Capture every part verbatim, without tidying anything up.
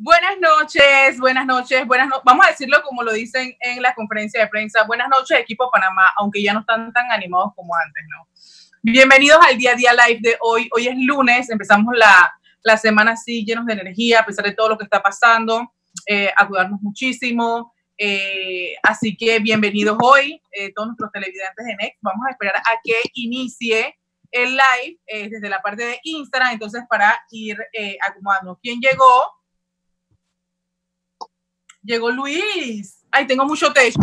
Buenas noches, buenas noches, buenas no vamos a decirlo como lo dicen en la conferencia de prensa. Buenas noches, Equipo Panamá, aunque ya no están tan animados como antes, ¿no? Bienvenidos al Día a Día Live de hoy. Hoy es lunes, empezamos la, la semana así, llenos de energía, a pesar de todo lo que está pasando, eh, a cuidarnos muchísimo. Eh, así que bienvenidos hoy, eh, todos nuestros televidentes de Next. Vamos a esperar a que inicie el live eh, desde la parte de Instagram, entonces para ir eh, acomodando. ¿Quién llegó? Llegó Luis. Ay, tengo mucho techo.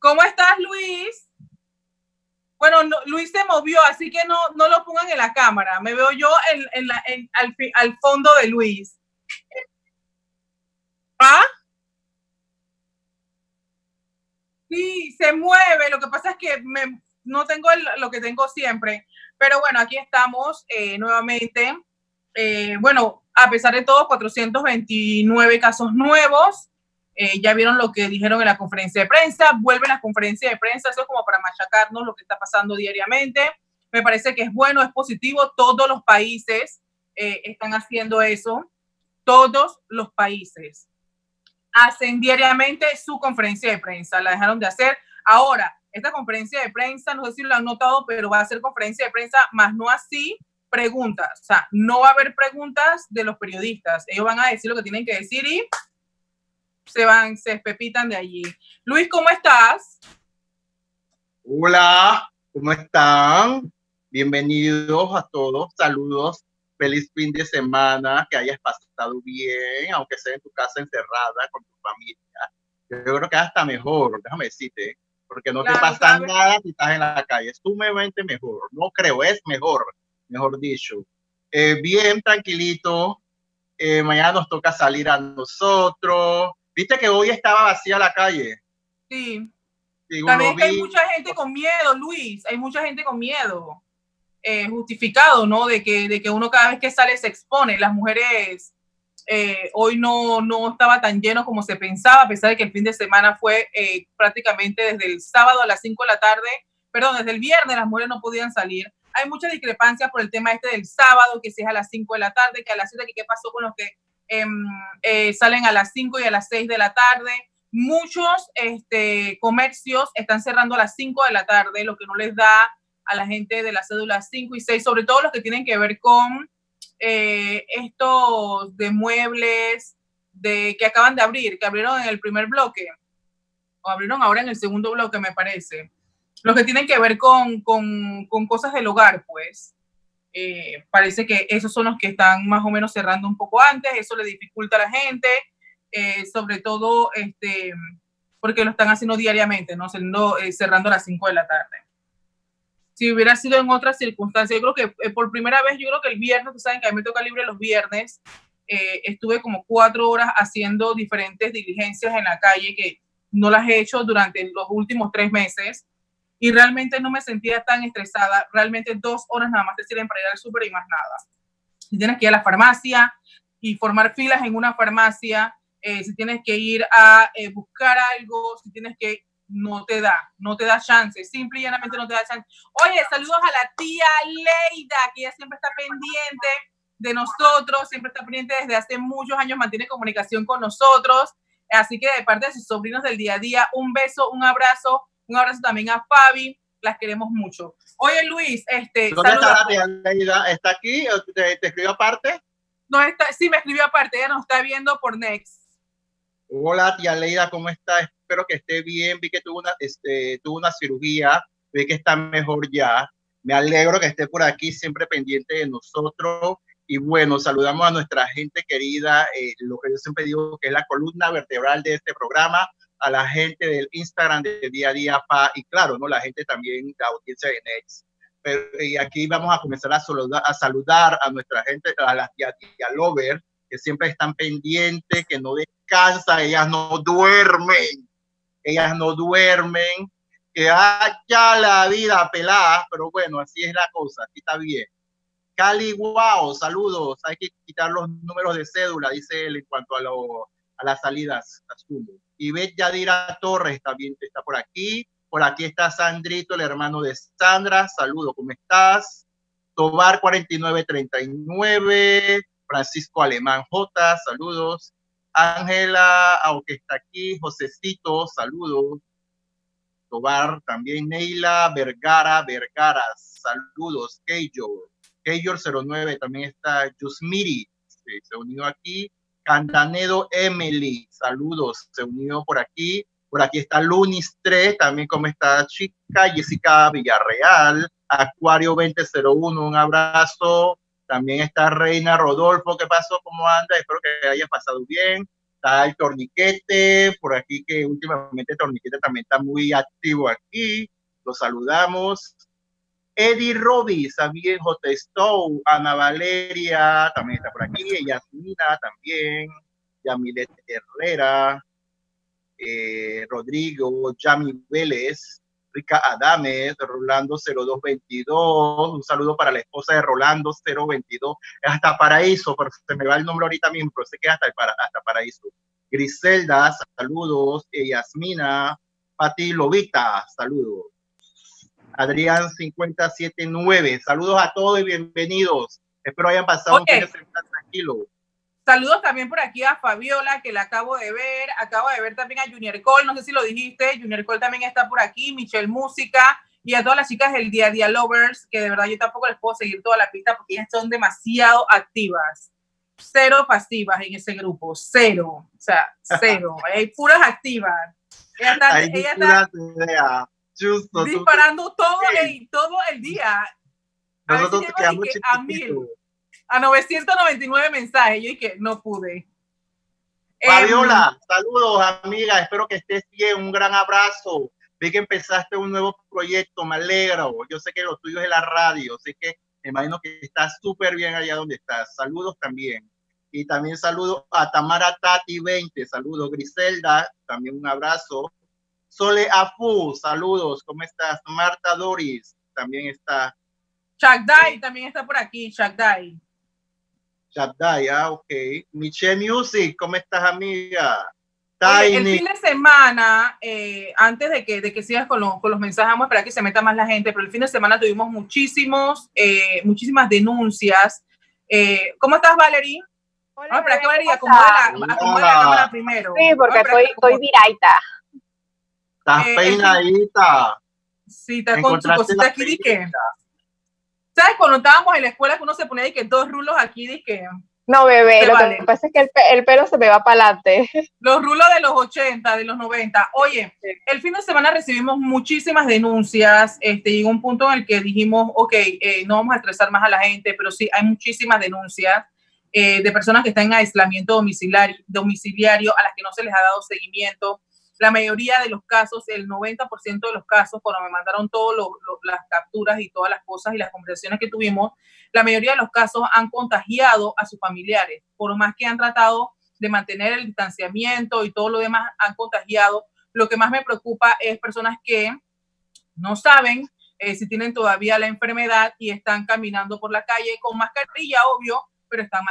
¿Cómo estás, Luis? Bueno, no, Luis se movió, así que no, no lo pongan en la cámara. Me veo yo en, en la, en, al, al fondo de Luis. ¿Ah? Sí, se mueve. Lo que pasa es que me, no tengo el, lo que tengo siempre. Pero bueno, aquí estamos eh, nuevamente. Eh, bueno, a pesar de todo, cuatrocientos veintinueve casos nuevos. Eh, ya vieron lo que dijeron en la conferencia de prensa. Vuelven a la conferencia de prensa. Eso es como para machacarnos lo que está pasando diariamente. Me parece que es bueno, es positivo. Todos los países eh, están haciendo eso. Todos los países hacen diariamente su conferencia de prensa. La dejaron de hacer. Ahora, esta conferencia de prensa, no sé si lo han notado, pero va a ser conferencia de prensa, más no así preguntas. O sea, no va a haber preguntas de los periodistas. Ellos van a decir lo que tienen que decir y se van, se espepitan de allí. Luis, ¿cómo estás? Hola, ¿cómo están? Bienvenidos a todos. Saludos. Feliz fin de semana. Que hayas pasado bien, aunque sea en tu casa encerrada con tu familia. Yo creo que hasta mejor, déjame decirte. Porque no claro, te pasa ¿sabes? Nada si estás en la calle. Es sumamente mejor. No creo, es mejor. Mejor dicho, eh, bien tranquilito, eh, mañana nos toca salir a nosotros. ¿Viste que hoy estaba vacía la calle? Sí. Según También que vi, hay mucha gente con miedo, Luis, hay mucha gente con miedo, eh, justificado, ¿no? De que, de que uno cada vez que sale se expone. Las mujeres eh, hoy no, no estaba tan lleno como se pensaba, a pesar de que el fin de semana fue eh, prácticamente desde el sábado a las cinco de la tarde, perdón, desde el viernes las mujeres no podían salir. Hay muchas discrepancias por el tema este del sábado, que si es a las cinco de la tarde, que a las siete, que qué pasó con los que eh, eh, salen a las cinco y a las seis de la tarde. Muchos este, comercios están cerrando a las cinco de la tarde, lo que no les da a la gente de las cédulas cinco y seis, sobre todo los que tienen que ver con eh, estos de muebles de, que acaban de abrir, que abrieron en el primer bloque, o abrieron ahora en el segundo bloque, me parece. Los que tienen que ver con, con, con cosas del hogar, pues, eh, parece que esos son los que están más o menos cerrando un poco antes. Eso le dificulta a la gente, eh, sobre todo este, porque lo están haciendo diariamente, ¿no? Cerrando, eh, cerrando a las cinco de la tarde. Si hubiera sido en otras circunstancias, yo creo que eh, por primera vez, yo creo que el viernes, ustedes saben que a mí me toca libre los viernes, eh, estuve como cuatro horas haciendo diferentes diligencias en la calle que no las he hecho durante los últimos tres meses. Y realmente no me sentía tan estresada. Realmente dos horas nada más te sirven para ir al súper y más nada. Si tienes que ir a la farmacia y formar filas en una farmacia, eh, si tienes que ir a eh, buscar algo, si tienes que... No te da, no te da chance. Simple y llanamente no te da chance. Oye, saludos a la tía Leida, que ella siempre está pendiente de nosotros, siempre está pendiente desde hace muchos años, mantiene comunicación con nosotros. Así que de parte de sus sobrinos del día a día, un beso, un abrazo. Un abrazo también a Fabi, las queremos mucho. Oye, Luis, este... ¿Dónde saludos. Está la tía Leida? ¿Está aquí? ¿Te, te escribió aparte? No está, sí, me escribió aparte, ella nos está viendo por Next. Hola, tía Leida, ¿cómo está? Espero que esté bien, vi que tuvo una, este, tuvo una cirugía, vi que está mejor ya. Me alegro que esté por aquí, siempre pendiente de nosotros. Y bueno, saludamos a nuestra gente querida, eh, lo que yo siempre digo que es la columna vertebral de este programa, a la gente del Instagram de Día a Día, pa, y claro, ¿no? La gente también, la audiencia de Next. Pero, y aquí vamos a comenzar a saludar, a saludar a nuestra gente, a las Día a Día Lover, que siempre están pendientes, que no descansan, ellas no duermen, ellas no duermen, que haya la vida pelada, pero bueno, así es la cosa, aquí está bien. Cali, wow, saludos, hay que quitar los números de cédula, dice él en cuanto a, lo, a las salidas, asumo. Y Beth Yadira Torres también está por aquí. Por aquí está Sandrito, el hermano de Sandra. Saludos, ¿cómo estás? Tobar cuarenta y nueve treinta y nueve. Francisco Alemán J, saludos. Ángela, aunque está aquí, Josecito, saludos. Tobar, también Neila Vergara, Vergara, saludos. Keyor, Keyor cero nueve, también está Yusmiri, se, se unió aquí. Candanedo Emily, saludos, se unió por aquí. Por aquí está Lunis tres, también como está chica, Jessica Villarreal, Acuario veinte cero uno, un abrazo. También está Reina Rodolfo, ¿qué pasó? ¿Cómo anda? Espero que haya pasado bien. Está el Torniquete, por aquí que últimamente el Torniquete también está muy activo aquí. Los saludamos. Eddie Robis, también J. Stow, Ana Valeria, también está por aquí. Yasmina también, Yamilet Herrera. Eh, Rodrigo, Yami Vélez, Rica Adames, Rolando cero dos veintidós, un saludo para la esposa de Rolando cero veintidós, hasta Paraíso, pero se me va el nombre ahorita mismo, pero sé que es hasta, para, hasta Paraíso. Griselda, saludos. eh, Yasmina, Pati Lovita, saludos. Adrián cinco siete nueve, saludos a todos y bienvenidos. Espero hayan pasado okay. un fin de semana tranquilo. Saludos también por aquí a Fabiola, que la acabo de ver. Acabo de ver también a Junior Cole, no sé si lo dijiste. Junior Cole también está por aquí. Michelle Música y a todas las chicas del Día a Día Lovers, que de verdad yo tampoco les puedo seguir toda la pista porque ellas son demasiado activas. Cero pasivas en ese grupo, cero. O sea, cero. Hay puras activas. Ellas están, Ay, ellas están Justo, disparando tú, todo, el, todo el día. A nosotros te quedamos chiquititos. A mil. A novecientos noventa y nueve mensajes, yo dije, no pude. Fabiola, eh, saludos, amiga, espero que estés bien, un gran abrazo. Vi que empezaste un nuevo proyecto, me alegro. Yo sé que lo tuyo es la radio, así que me imagino que estás súper bien allá donde estás. Saludos también. Y también saludos a Tamara Tati veinte, saludos. Griselda, también un abrazo. Sole Afu, saludos, ¿cómo estás? Marta Doris, también está. Chagdai sí. también está por aquí, Chagdai. Chabday, ah, ok. Michelle Music, ¿cómo estás, amiga? Oye, el fin de semana, eh, antes de que, de que sigas con, lo, con los mensajes, vamos a esperar que se meta más la gente, pero el fin de semana tuvimos muchísimos, eh, muchísimas denuncias. Eh, ¿Cómo estás, Valerie? Hola, vamos a esperar que Valerie acomode la, acomode la cámara primero. Sí, porque estoy, estoy viraita. Estás eh, peinadita. Sí, estás con tu cosita aquí, ¿di qué? ¿Sabes? Cuando estábamos en la escuela que uno se ponía y que dos rulos aquí, dije... No, bebé, lo vale. que pasa es que el, el pelo se me va para adelante. Los rulos de los ochenta, de los noventa. Oye, el fin de semana recibimos muchísimas denuncias, este, y un punto en el que dijimos, ok, eh, no vamos a estresar más a la gente, pero sí, hay muchísimas denuncias eh, de personas que están en aislamiento domiciliario, domiciliario, a las que no se les ha dado seguimiento. La mayoría de los casos, el noventa por ciento de los casos, cuando me mandaron todas las capturas y todas las cosas y las conversaciones que tuvimos, la mayoría de los casos han contagiado a sus familiares. Por más que han tratado de mantener el distanciamiento y todo lo demás, han contagiado. Lo que más me preocupa es personas que no saben eh, si tienen todavía la enfermedad y están caminando por la calle con mascarilla, obvio, pero están,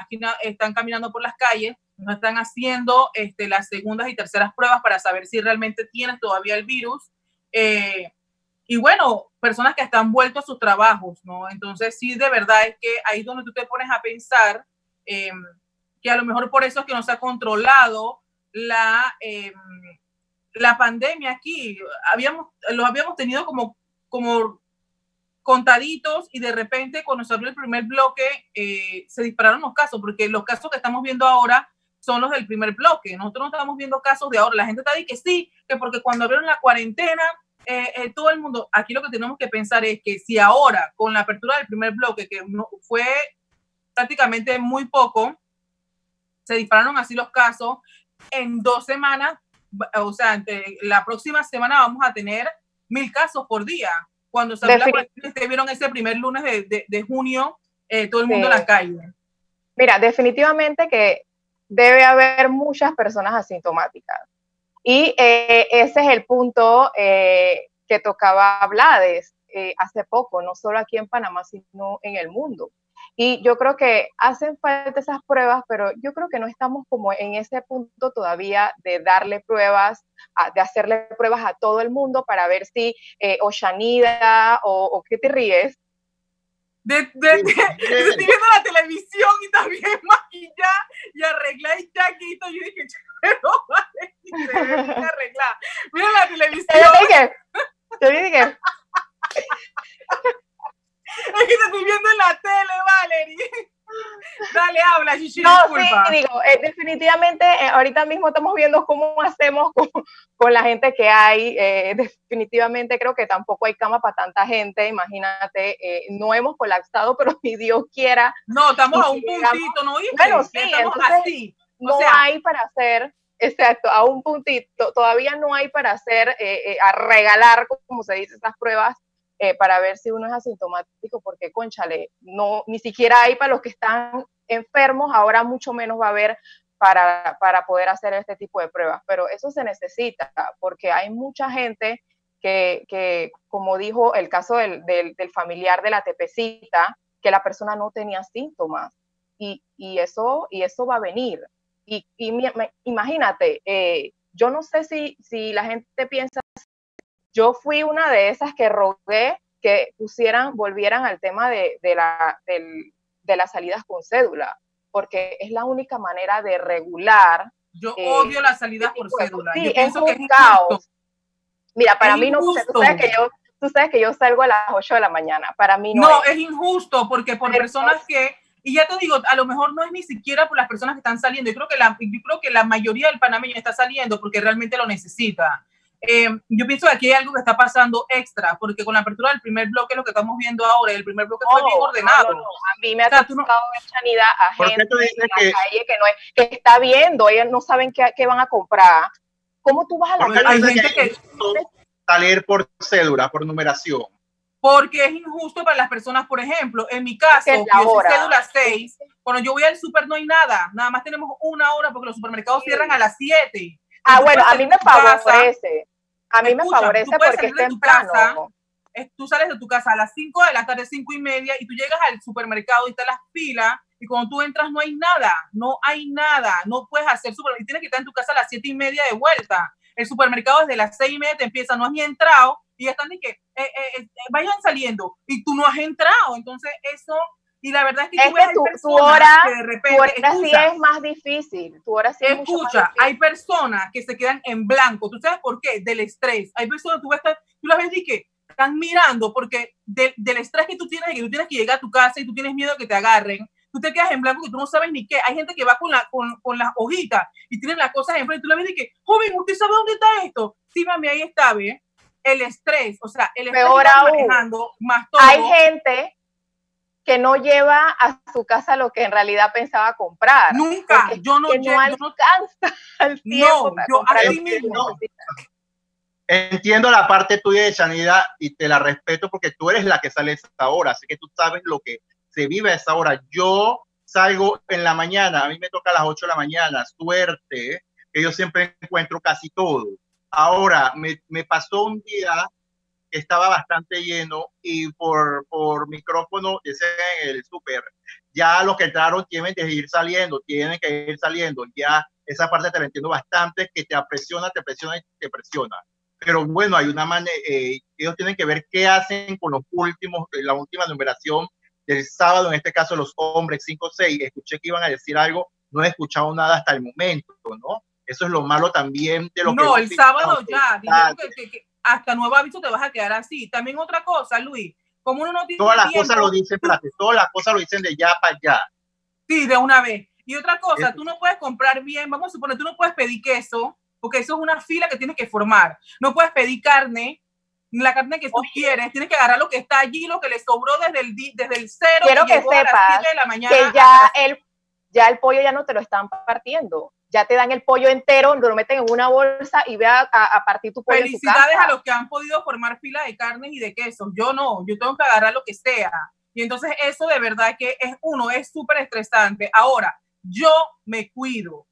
están caminando por las calles. No están haciendo este, las segundas y terceras pruebas para saber si realmente tienes todavía el virus. Eh, y bueno, personas que están vuelto a sus trabajos, ¿no? Entonces sí, de verdad es que ahí es donde tú te pones a pensar eh, que a lo mejor por eso es que no se ha controlado la, eh, la pandemia aquí. Habíamos, los habíamos tenido como, como contaditos y de repente cuando se abrió el primer bloque eh, se dispararon los casos, porque los casos que estamos viendo ahora son los del primer bloque. Nosotros no estamos viendo casos de ahora. La gente está diciendo que sí, que porque cuando abrieron la cuarentena, eh, eh, todo el mundo... Aquí lo que tenemos que pensar es que si ahora, con la apertura del primer bloque, que no, fue prácticamente muy poco, se dispararon así los casos, en dos semanas, o sea, entre la próxima semana vamos a tener mil casos por día. Cuando se abrió la cuarentena, ustedes vieron ese primer lunes de, de, de junio, eh, todo el mundo sí. en la calle. Mira, definitivamente que debe haber muchas personas asintomáticas. Y eh, ese es el punto eh, que tocaba Blades eh, hace poco, no solo aquí en Panamá, sino en el mundo. Y yo creo que hacen falta esas pruebas, pero yo creo que no estamos como en ese punto todavía de darle pruebas, a, de hacerle pruebas a todo el mundo para ver si, eh, o Shanida, o, o ¿qué te ríes? de, de, de, de estoy viendo la televisión y también maquillada y arreglada y chaquita. Yo dije, pero vale, y se ve bien arreglada. Mira la televisión. Yo dije, yo dije. Es que te estoy viendo en la tele, Valerie. Dale, habla, Chichi, no, disculpa. Sí, digo, eh, definitivamente eh, ahorita mismo estamos viendo cómo hacemos con, con la gente que hay. Eh, definitivamente creo que tampoco hay cama para tanta gente, imagínate. Eh, no hemos colapsado, pero ni Dios quiera. No, estamos a un digamos, puntito, ¿no? Y bueno, sí, estamos entonces, así. O no sea, hay para hacer... Exacto, a un puntito, todavía no hay para hacer, eh, eh, a regalar, como se dice, estas pruebas eh, para ver si uno es asintomático, porque, conchale, no, ni siquiera hay para los que están enfermos, ahora mucho menos va a haber para, para poder hacer este tipo de pruebas, pero eso se necesita, porque hay mucha gente que, que como dijo el caso del, del, del familiar de la tepecita, que la persona no tenía síntomas, y, y, eso, y eso va a venir. Y, y me, me, imagínate, eh, yo no sé si, si la gente piensa, yo fui una de esas que rogué que pusieran, volvieran al tema de, de, la, del, de las salidas con cédula, porque es la única manera de regular. Yo eh, odio las salidas por cédula. Sí, yo es un que caos. Es Mira, para es mí no, tú sabes que yo, tú sabes que yo salgo a las ocho de la mañana, para mí no. No, es, es injusto, porque por Pero, personas que... Y ya te digo, a lo mejor no es ni siquiera por las personas que están saliendo. Yo creo que la, yo creo que la mayoría del panameño está saliendo porque realmente lo necesita. Eh, yo pienso que aquí hay algo que está pasando extra, porque con la apertura del primer bloque, lo que estamos viendo ahora, el primer bloque oh, fue bien ordenado. No, no, no. A mí me ha tocado ver sanidad a gente en la que... calle que, no es, que está viendo, ellos no saben qué, qué van a comprar. ¿Cómo tú vas a la calle? Hay gente que... salir por cédula, por numeración. Porque es injusto para las personas, por ejemplo, en mi caso, yo soy cédula seis, cuando yo voy al súper no hay nada, nada más tenemos una hora porque los supermercados sí. cierran a las siete. Ah, tú bueno, a mí me favorece, a mí me escucha, favorece porque es temprano. Casa, tú sales de tu casa a las cinco de la tarde, cinco y media, y tú llegas al supermercado y están las pilas, y cuando tú entras no hay nada, no hay nada, no puedes hacer supermercado, y tienes que estar en tu casa a las siete y media de vuelta. El supermercado desde las seis y media te empieza, no has ni entrado, y ya están de que eh, eh, eh, vayan saliendo y tú no has entrado, entonces eso, y la verdad es que es tú ves que tu, personas tu hora, que de repente, tu hora escucha, sí es más difícil, tu hora sí es escucha, mucho más difícil. Hay personas que se quedan en blanco, ¿tú sabes por qué? Del estrés, hay personas, tú, ves, tú las ves y que están mirando porque de, del estrés que tú tienes, que tú tienes que llegar a tu casa y tú tienes miedo que te agarren, tú te quedas en blanco y tú no sabes ni qué. Hay gente que va con, la, con, con las hojitas y tienen las cosas en frente y tú la ves y que, joven, ¿usted sabe dónde está esto? Sí, mami, ahí está, ¿ve? El estrés, o sea, el estrés está manejando más todo. Hay gente que no lleva a su casa lo que en realidad pensaba comprar. Nunca, yo no llevo. No alcanza el tiempo. No, yo así mismo. Entiendo la parte tuya de sanidad y te la respeto porque tú eres la que sale a esa hora, así que tú sabes lo que se vive a esa hora. Yo salgo en la mañana, a mí me toca a las ocho de la mañana, suerte, que yo siempre encuentro casi todo. Ahora, me, me pasó un día que estaba bastante lleno y por, por micrófono, ese en el súper, ya los que entraron tienen que ir saliendo, tienen que ir saliendo. Ya esa parte te la entiendo bastante, que te apresiona, te presiona y te presiona. Pero bueno, hay una manera, eh, ellos tienen que ver qué hacen con los últimos, la última numeración del sábado, en este caso los hombres cinco seis. Escuché que iban a decir algo, no he escuchado nada hasta el momento, ¿no? Eso es lo malo también de lo no, que... No, el sábado ya, que, que, que hasta nuevo aviso te vas a quedar así. También otra cosa, Luis, como uno no tiene Todas las cosas lo dicen, espérate, todas las cosas lo dicen de ya para allá. Sí, de una vez. Y otra cosa, eso. Tú no puedes comprar bien, vamos a suponer, tú no puedes pedir queso, porque eso es una fila que tienes que formar. No puedes pedir carne, la carne que tú Oye. quieres, tienes que agarrar lo que está allí, lo que le sobró desde el, desde el cero. Quiero que, que sepas a las siete de la mañana, que ya el, ya el pollo ya no te lo están partiendo. Ya te dan el pollo entero, lo meten en una bolsa y ve a, a, a partir tu pollo. Felicidades a los que han podido formar fila de carnes y de quesos. Yo no, yo tengo que agarrar lo que sea. Y entonces eso de verdad que es uno, es súper estresante. Ahora, yo me cuido,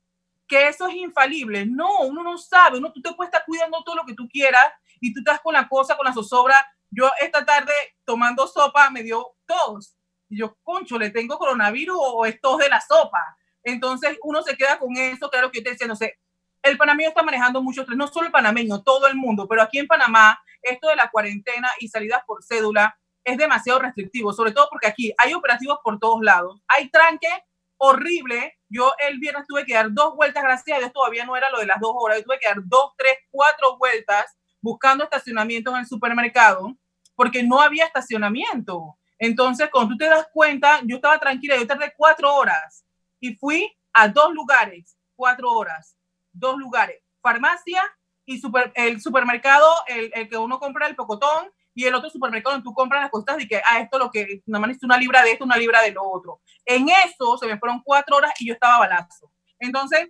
que eso es infalible. No, uno no sabe, uno, tú te puedes estar cuidando todo lo que tú quieras y tú estás con la cosa, con la zozobra. Yo esta tarde tomando sopa me dio tos. Y yo, concho, ¿le tengo coronavirus o es tos de la sopa? Entonces uno se queda con eso, claro que yo te decía, no sé, el panameño está manejando mucho estrés, no solo el panameño, todo el mundo, pero aquí en Panamá, esto de la cuarentena y salidas por cédula es demasiado restrictivo, sobre todo porque aquí hay operativos por todos lados, hay tranque horrible. Yo el viernes tuve que dar dos vueltas, gracias a Dios todavía no era lo de las dos horas, yo tuve que dar dos, tres, cuatro vueltas buscando estacionamientos en el supermercado porque no había estacionamiento. Entonces, cuando tú te das cuenta, yo estaba tranquila, yo tardé cuatro horas y fui a dos lugares, cuatro horas, dos lugares, farmacia y super, el supermercado, el, el que uno compra el pocotón, y el otro supermercado donde tú compras las cosas y que, ah, esto lo que, nada más necesito una libra de esto, una libra de lo otro. En eso se me fueron cuatro horas y yo estaba balazo. Entonces,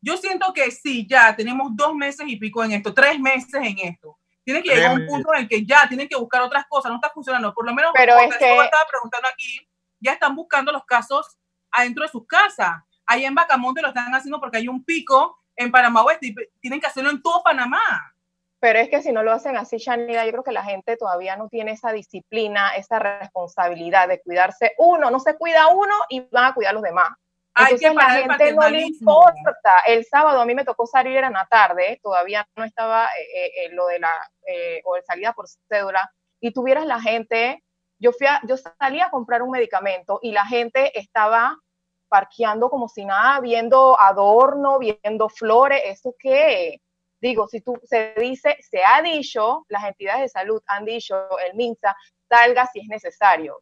yo siento que sí, ya tenemos dos meses y pico en esto, tres meses en esto. Tiene que llegar a un punto en el que ya tienen que buscar otras cosas, no está funcionando. Por lo menos, pero es que... como estaba preguntando aquí, ya están buscando los casos adentro de sus casas. Ahí en Bacamonte lo están haciendo porque hay un pico en Panamá Oeste y tienen que hacerlo en todo Panamá. Pero es que si no lo hacen así, Shanida, yo creo que la gente todavía no tiene esa disciplina, esa responsabilidad de cuidarse uno. No se cuida uno y van a cuidar a los demás. Hay Entonces que parar la gente, el no le importa. El sábado a mí me tocó salir, era en la tarde, todavía no estaba eh, eh, lo de la eh, o de salida por cédula. Y tuvieras la gente, yo, fui a, yo salí a comprar un medicamento y la gente estaba parqueando como si nada, viendo adorno, viendo flores, ¿eso qué? Digo, si tú se dice, se ha dicho, las entidades de salud han dicho, el MINSA, salga si es necesario.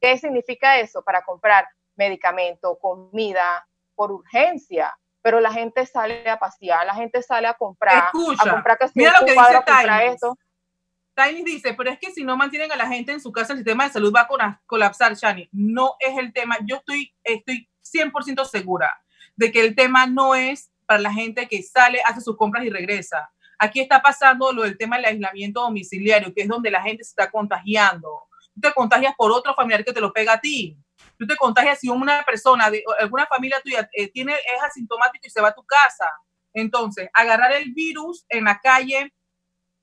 ¿Qué significa eso? Para comprar medicamento, comida, por urgencia. Pero la gente sale a pasear, la gente sale a comprar. Escucha, a comprar casi mira lo que dice Tainis. Tainis dice, pero es que si no mantienen a la gente en su casa, el sistema de salud va a colapsar, Shani. No es el tema. Yo estoy, estoy cien por ciento segura de que el tema no es para la gente que sale, hace sus compras y regresa. Aquí está pasando lo del tema del aislamiento domiciliario, que es donde la gente se está contagiando. Tú te contagias por otro familiar que te lo pega a ti. Tú te contagias si una persona, de alguna familia tuya eh, tiene, es asintomático y se va a tu casa. Entonces, agarrar el virus en la calle,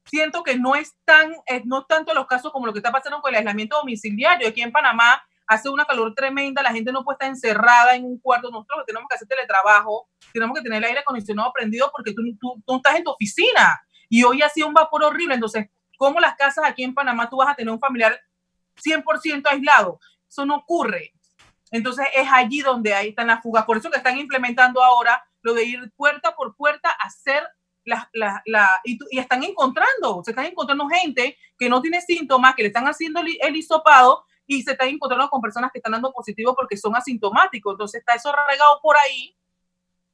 siento que no es tan, es, no tanto los casos como lo que está pasando con el aislamiento domiciliario. Aquí en Panamá hace una calor tremenda, la gente no puede estar encerrada en un cuarto. Nosotros tenemos que hacer teletrabajo, tenemos que tener el aire acondicionado prendido porque tú, tú, tú estás en tu oficina y hoy ha sido un vapor horrible. Entonces, ¿cómo las casas aquí en Panamá tú vas a tener un familiar cien por ciento aislado? Eso no ocurre. Entonces, es allí donde ahí están las fugas. Por eso que están implementando ahora lo de ir puerta por puerta a hacer las... La, la, y, y están encontrando, se están encontrando gente que no tiene síntomas, que le están haciendo el, el hisopado, y se están encontrando con personas que están dando positivo porque son asintomáticos. Entonces está eso regado por ahí,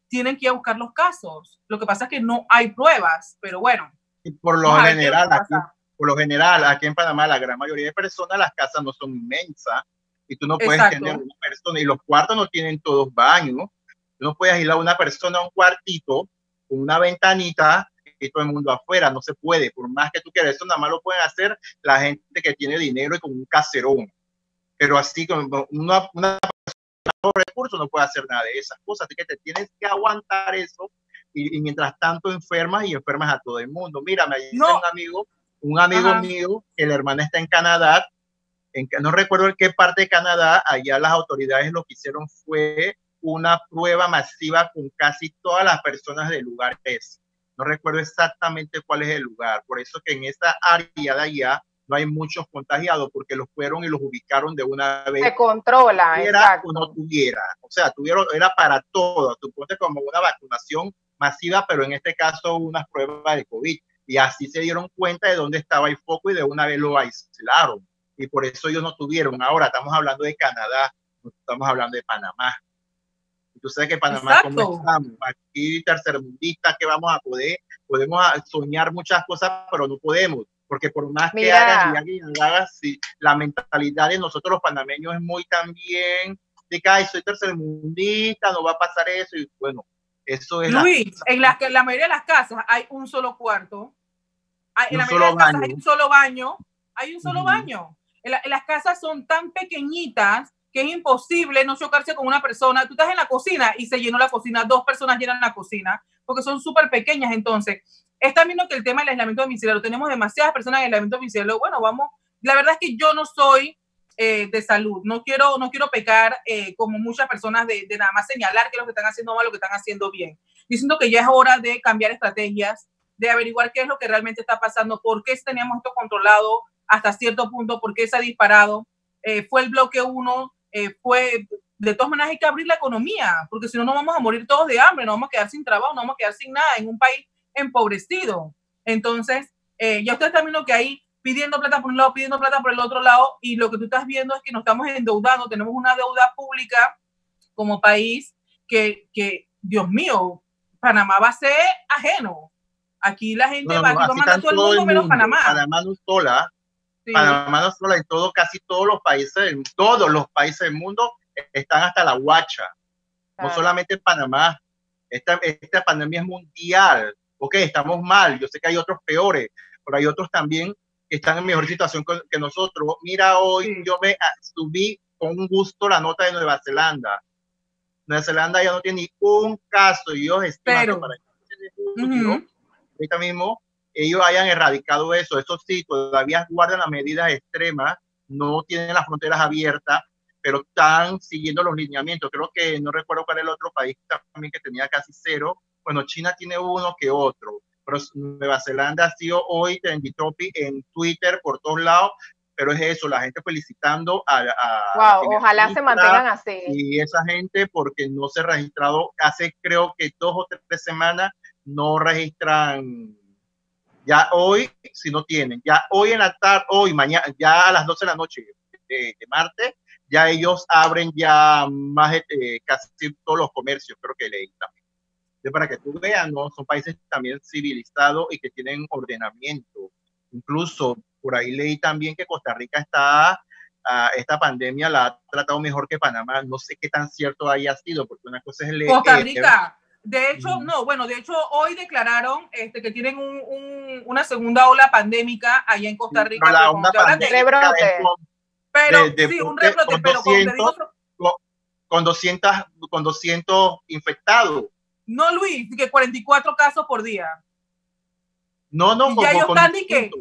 tienen que ir a buscar los casos. Lo que pasa es que no hay pruebas, pero bueno. Y por lo general, aquí, por lo general, aquí en Panamá, la gran mayoría de personas, las casas no son inmensas y tú no puedes Exacto. tener una persona, y los cuartos no tienen todos baños. Tú no puedes aislar a una persona a un cuartito con una ventanita y todo el mundo afuera, no se puede. Por más que tú quieras, eso nada más lo pueden hacer la gente que tiene dinero y con un caserón. Pero así, una, una persona con recursos no puede hacer nada de esas cosas. Así que te tienes que aguantar eso. Y, y mientras tanto enfermas y enfermas a todo el mundo. Mira, me dice no. un amigo, un amigo Ajá. mío, que la hermana está en Canadá. En, no recuerdo en qué parte de Canadá. Allá las autoridades lo que hicieron fue una prueba masiva con casi todas las personas del lugar ese. No recuerdo exactamente cuál es el lugar. Por eso que en esta área de allá no hay muchos contagiados, porque los fueron y los ubicaron de una vez. Se controla, tuviera exacto. o no tuviera. O sea, tuvieron, era para todo. Tú pones como una vacunación masiva, pero en este caso unas pruebas de COVID. Y así se dieron cuenta de dónde estaba el foco y de una vez lo aislaron. Y por eso ellos no tuvieron. Ahora estamos hablando de Canadá, no estamos hablando de Panamá. Y tú sabes que Panamá, exacto. ¿cómo estamos? Aquí tercermundistas, ¿qué vamos a poder? Podemos soñar muchas cosas, pero no podemos. Porque por más Mira. que hagas y hagas, y hagas sí, la mentalidad de nosotros los panameños es muy también de que ay, soy tercermundista, no va a pasar eso. Y bueno, eso es. Luis, la en la, la mayoría de las casas hay un solo cuarto, hay, un en la mayoría de las casas hay un solo baño, hay un solo mm. baño. En la, en las casas son tan pequeñitas que es imposible no chocarse con una persona. Tú estás en la cocina y se llenó la cocina, dos personas llenan la cocina, porque son súper pequeñas. Entonces, está viendo que el tema del aislamiento domiciliario, tenemos demasiadas personas en el aislamiento domiciliario. Bueno, vamos, la verdad es que yo no soy eh, de salud, no quiero, no quiero pecar eh, como muchas personas de, de nada más señalar que los que están haciendo mal, lo que están haciendo bien. Yo siento que ya es hora de cambiar estrategias, de averiguar qué es lo que realmente está pasando, por qué teníamos esto controlado, hasta cierto punto porque se ha disparado. Eh, fue el bloque uno, eh, fue... De todas maneras hay que abrir la economía, porque si no nos vamos a morir todos de hambre, nos vamos a quedar sin trabajo, nos vamos a quedar sin nada en un país empobrecido. Entonces, eh, ya ustedes también lo que hay, pidiendo plata por un lado, pidiendo plata por el otro lado, y lo que tú estás viendo es que nos estamos endeudando, tenemos una deuda pública como país que, que Dios mío, Panamá va a ser ajeno. Aquí la gente no, va no, a tomar todo el mundo, el mundo menos Panamá. Panamá no sola, sí. Panamá no sola, y todo, casi todos los países, todos los países del mundo están hasta la guacha, claro. No solamente en Panamá, esta, esta pandemia es mundial, ok, estamos mal, yo sé que hay otros peores, pero hay otros también que están en mejor situación que, que nosotros. Mira, hoy sí. Yo me subí con gusto la nota de Nueva Zelanda. Nueva Zelanda ya no tiene ni un caso, y ellos estiman que para el futuro, uh-huh. ahorita mismo ellos hayan erradicado eso. Eso sí, todavía guardan las medidas extremas, no tienen las fronteras abiertas, pero están siguiendo los lineamientos. Creo que no recuerdo cuál era el otro país también que tenía casi cero. Bueno, China tiene uno que otro, pero Nueva Zelanda ha sido hoy trending topic en Twitter por todos lados, pero es eso, la gente felicitando a... a wow, ojalá se mantengan así. Y esa gente, porque no se ha registrado, hace creo que dos o tres semanas no registran... Ya hoy, si no tienen, ya hoy en la tarde, hoy, mañana, ya a las doce de la noche de, de martes, ya ellos abren ya más eh, casi todos los comercios, creo que leí también. Entonces, para que tú veas, ¿no? Son países también civilizados y que tienen ordenamiento. Incluso, por ahí leí también que Costa Rica está, uh, esta pandemia la ha tratado mejor que Panamá. No sé qué tan cierto haya sido, porque una cosa es leer. Costa Rica, de hecho, mm. no, bueno, de hecho hoy declararon este, que tienen un, un, una segunda ola pandémica allá en Costa Rica. Sí, la onda pandémica Pero, de, de, sí, un rebrote, con, pero, doscientos, digo, con, con, doscientos, con doscientos infectados. No, Luis, que cuarenta y cuatro casos por día. No, no, y como, ya ellos están de que,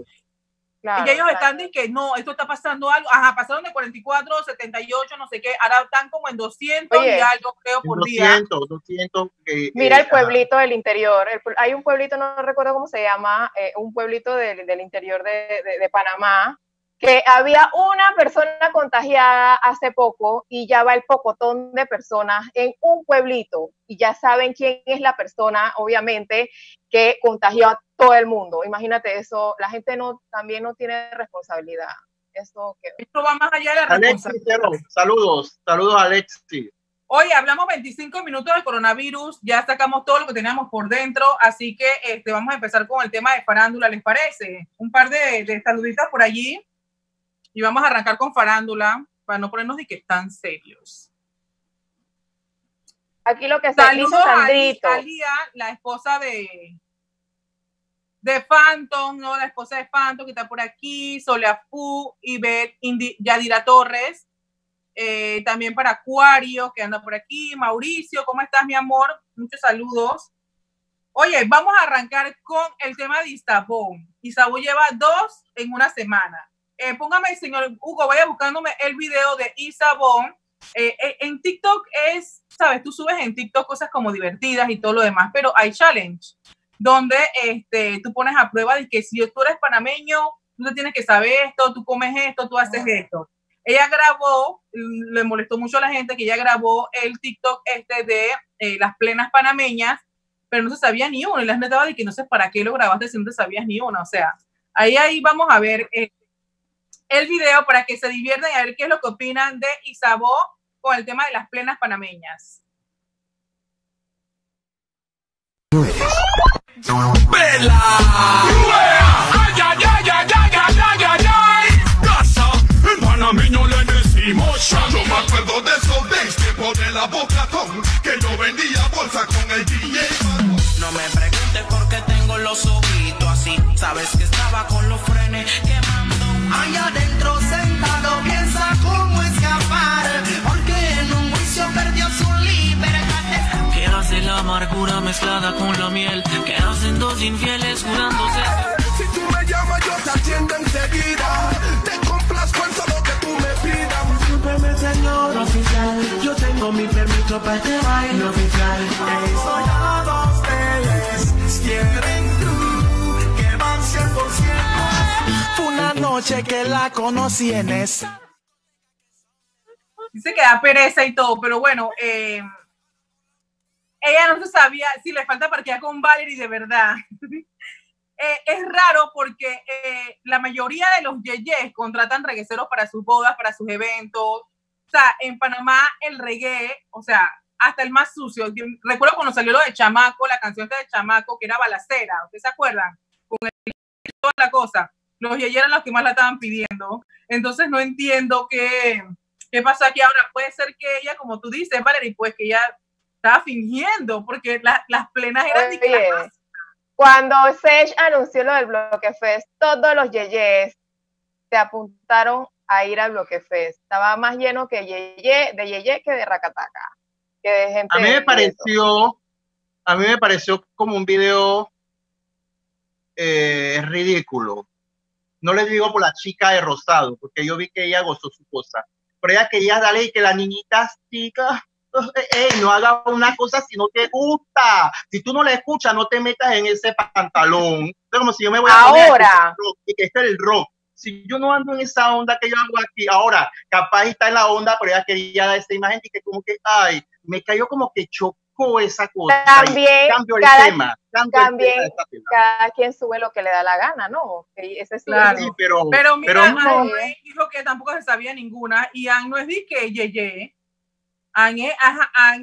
claro, y ellos claro. están de que no, esto está pasando algo. Ajá, pasaron de cuarenta y cuatro, setenta y ocho, no sé qué. Ahora están como en doscientos Oye, y algo, creo, por doscientos, día. doscientos, eh, Mira eh, el pueblito ah, del interior. El, hay un pueblito, no recuerdo cómo se llama, eh, un pueblito del, del interior de, de, de Panamá, que había una persona contagiada hace poco y ya va el pocotón de personas en un pueblito y ya saben quién es la persona, obviamente, que contagió a todo el mundo. Imagínate eso, la gente no también no tiene responsabilidad. Eso quedó. Esto va más allá de la responsabilidad. Alexis, saludos, saludos Alexis. Hoy hablamos veinticinco minutos del coronavirus, ya sacamos todo lo que teníamos por dentro, así que este, vamos a empezar con el tema de farándula, ¿les parece? Un par de, de saluditas por allí. Y vamos a arrancar con farándula para no ponernos de que están serios. Aquí lo que saludos a Alía, la esposa de de Phantom, no, la esposa de Phantom que está por aquí, Soleafú, Ivette, Indi, Yadira Torres, eh, también para Acuario que anda por aquí, Mauricio, ¿cómo estás mi amor? Muchos saludos. Oye, vamos a arrancar con el tema de Iztabón. Iztabón lleva dos en una semana. Eh, póngame, señor Hugo, vaya buscándome el video de Iztabón. Eh, eh, en TikTok es, sabes, tú subes en TikTok cosas como divertidas y todo lo demás, pero hay challenge donde este, tú pones a prueba de que si tú eres panameño, tú te tienes que saber esto, tú comes esto, tú haces esto. Ella grabó, le molestó mucho a la gente que ella grabó el TikTok este de eh, las plenas panameñas, pero no se sabía ni uno. Y la gente estaba de que no sé para qué lo grabaste si no te sabías ni uno. O sea, ahí, ahí vamos a ver... Eh, el video para que se diviertan y a ver qué es lo que opinan de Iztabón con el tema de las plenas panameñas. Panameño le decimos, yo me acuerdo de esos days que pone la boca ton, que yo vendía bolsa con el D J. No me preguntes por qué tengo los ojitos así, sabes que estaba con los frenes quemando. Allá adentro sentado piensa cómo escapar, porque en un juicio perdió su libertad. ¿Qué hace la amargura mezclada con la miel? ¿Qué hacen dos infieles jurándose? Si tú me llamas yo te atiendo enseguida, te complazco en todo lo que tú me pidas. Discúlpeme señor oficial, yo tengo mi permiso para este baile oficial. Estoy a dos teles, quieren tú, que van cien por ciento. Fue una noche noche que la conocí en esa. Dice que da pereza y todo, pero bueno, eh, ella no se sabía si le falta partida con Valerie, de verdad. eh, es raro porque eh, la mayoría de los yeyes contratan regueceros para sus bodas, para sus eventos. O sea, en Panamá el reggae, o sea, hasta el más sucio. Yo recuerdo cuando salió lo de Chamaco, la canción de Chamaco, que era balacera, ¿ustedes se acuerdan? Con el, toda la cosa. Los yeyes eran los que más la estaban pidiendo. Entonces no entiendo qué, qué pasó aquí ahora. Puede ser que ella, como tú dices, Valerie, pues que ella estaba fingiendo, porque la, las plenas eran... Oye, de cuando Sech anunció lo del Bloquefest, todos los yeyes se apuntaron a ir al Bloquefest. Estaba más lleno que yeye, de yeye que de racataca. Que de gente. A mí me pareció, a mí me pareció como un video eh, ridículo. No le digo por la chica de rosado, porque yo vi que ella gozó su cosa. Pero ella quería darle y que la niñita chica, hey, no haga una cosa si no te gusta. Si tú no la escuchas, no te metas en ese pantalón. Es como si yo me voy a poner ahora y que este es el rock. Si yo no ando en esa onda que yo hago aquí, ahora capaz está en la onda, pero ella quería dar esta imagen y que como que, ay, me cayó como que chocó esa cosa. También, cambio el cada, tema, cambio también el tema tema. Cada quien sube lo que le da la gana, ¿no? Ese es claro. Sí, pero, pero mira, pero no, Anne dijo que tampoco se sabía ninguna, y Anne no es de que yeye, Anne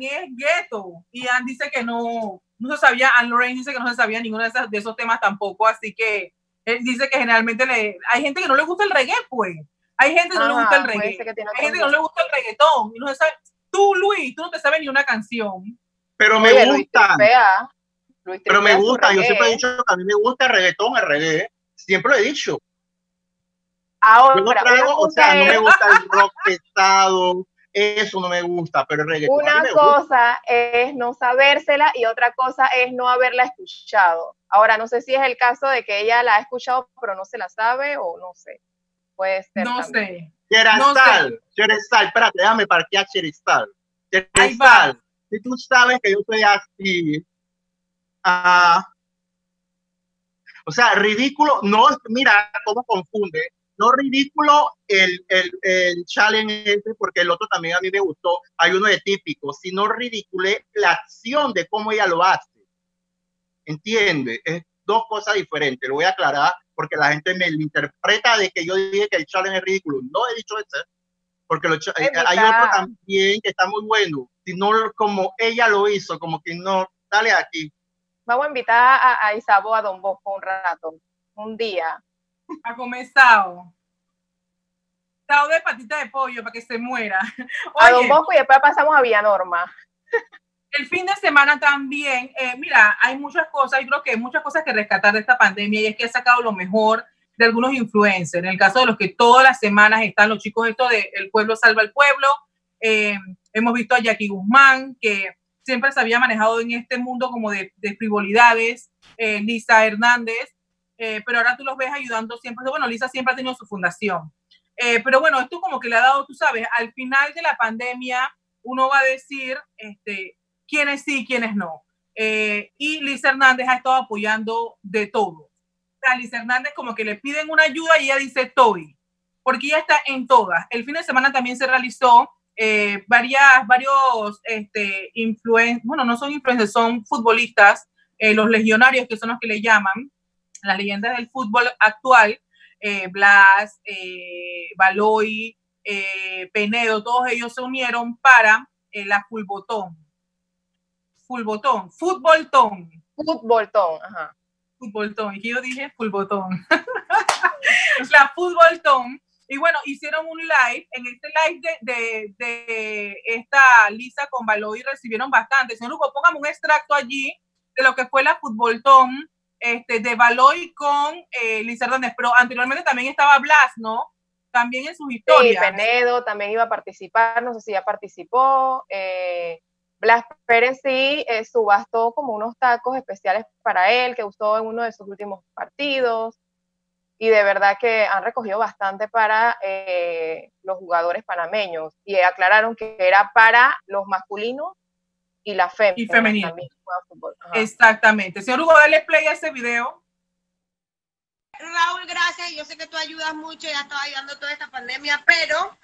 es gueto, y Anne dice que no, no se sabía, Anne Lorraine dice que no se sabía ninguno de, esas, de esos temas tampoco, así que él dice que generalmente le, hay gente que no le gusta el reggae, pues. Hay gente que Ajá, no le gusta el reggae. Hay gente conmigo. que no le gusta el reggaetón. Y no se sabe. Tú, Luis, tú no te sabes ni una canción. Pero me Oye, gusta. Luis tripea. Luis tripea Pero me gusta. Yo siempre he dicho que a mí me gusta el reggaetón, el reggae. Siempre lo he dicho. Ahora, yo no traigo, o sea, es... no me gusta el rock pesado. Eso no me gusta, pero el reggaetón. Una cosa es no sabérsela y otra cosa es no haberla escuchado. Ahora, no sé si es el caso de que ella la ha escuchado, pero no se la sabe, o no sé. Puede ser. No también. sé. Cherestal, no Cherestal, espérate, déjame parquear Cherestal. Cherestal, si tú sabes que yo soy así. Uh, o sea, ridículo, no, mira cómo confunde. No ridículo el, el, el challenge este, porque el otro también a mí me gustó. Hay uno de típico, sino ridiculé la acción de cómo ella lo hace. ¿Entiende? Es dos cosas diferentes. Lo voy a aclarar porque la gente me interpreta de que yo dije que el challenge es ridículo. No he dicho eso. Porque lo, es hay verdad. Otro también que está muy bueno. Sino como ella lo hizo, como que no, dale aquí. Vamos a invitar a, a Isabo a Don Bosco un rato, un día. Ha comenzado. Estado de patita de pollo para que se muera. Oye, a Don Bosco y después pasamos a Villanorma. El fin de semana también, eh, mira, hay muchas cosas, yo creo que hay muchas cosas que rescatar de esta pandemia, y es que ha sacado lo mejor de algunos influencers. En el caso de los que todas las semanas están los chicos estos de El Pueblo Salva el Pueblo, eh, hemos visto a Jackie Guzmán, que siempre se había manejado en este mundo como de, de frivolidades, eh, Lisa Hernández, Eh, pero ahora tú los ves ayudando siempre. Bueno, Lisa siempre ha tenido su fundación. Eh, pero bueno, esto como que le ha dado, tú sabes, al final de la pandemia uno va a decir este, quiénes sí, quiénes no. Eh, y Lisa Hernández ha estado apoyando de todo. A Lisa Hernández como que le piden una ayuda y ella dice estoy, porque ella está en todas. El fin de semana también se realizó eh, varias, varios este, influencers, bueno, no son influencers, son futbolistas, eh, los legionarios, que son los que le llaman, las leyendas del fútbol actual, eh, Blas, eh, Baloy, eh, Penedo, todos ellos se unieron para eh, la Futbolthon. Futbolthon, Futbolthon. Futbolthon, ajá. Futbolthon, y yo dije Futbolthon. La Futbolthon. Y bueno, hicieron un live, en este live de, de, de esta Lisa con Baloy recibieron bastante. Señor Hugo, póngame un extracto allí de lo que fue la Futbolthon. Este, de Baloy con eh, Lisa Hernández, pero anteriormente también estaba Blas, ¿no? También en sus historias. Sí, Penedo también iba a participar, no sé si ya participó. Eh, Blas Pérez sí eh, subastó como unos tacos especiales para él, que usó en uno de sus últimos partidos, y de verdad que han recogido bastante para eh, los jugadores panameños, y aclararon que era para los masculinos y la fem y femenina. Exactamente. Señor Hugo, dale play a ese video. Raúl, gracias. Yo sé que tú ayudas mucho, ya estás ayudando toda esta pandemia, pero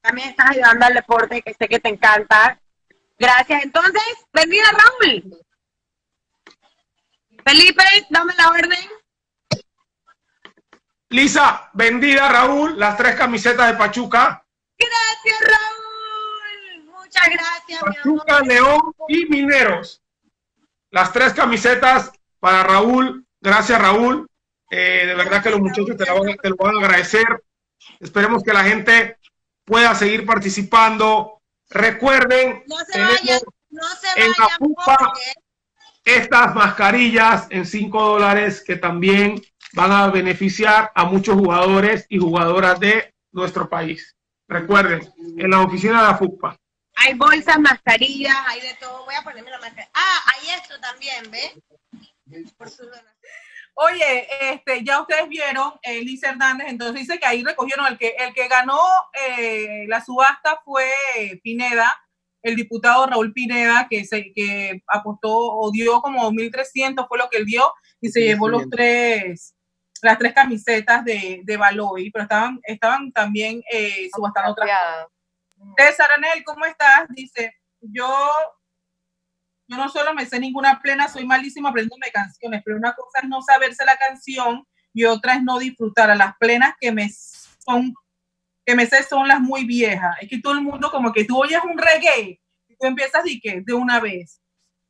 también estás ayudando al deporte, que sé que te encanta. Gracias. Entonces, bienvenida, Raúl. Felipe, dame la orden. Lisa, vendida, Raúl, las tres camisetas de Pachuca. Gracias, Raúl. Muchas gracias, Pachuca, mi amor. León y Mineros. Las tres camisetas para Raúl. Gracias, Raúl. Eh, de verdad que los muchachos te, la van, te lo van a agradecer. Esperemos que la gente pueda seguir participando. Recuerden, no se vayan, no se vayan, en la FUSPA, porque... estas mascarillas en cinco dólares que también van a beneficiar a muchos jugadores y jugadoras de nuestro país. Recuerden, en la oficina de la FUSPA. Hay bolsas, mascarillas, hay de todo. Voy a ponerme la mascarilla. Ah, hay esto también, ¿ves? Por su zona. Oye, este, ya ustedes vieron, eh, Lisa Hernández, entonces dice que ahí recogieron, el que, el que ganó eh, la subasta fue Pineda, el diputado Raúl Pineda, que, se, que apostó o dio como mil trescientos, fue lo que él dio, y se sí, llevó los tres, las tres camisetas de, de Baloy, pero estaban, estaban también eh, subastando otras. César Anel, ¿cómo estás? Dice, yo... Yo no solo me sé ninguna plena, soy malísima aprendiéndome canciones, pero una cosa es no saberse la canción y otra es no disfrutar. A las plenas que me son, que me sé son las muy viejas. Es que todo el mundo como que tú oyes un reggae y tú empiezas y que de una vez.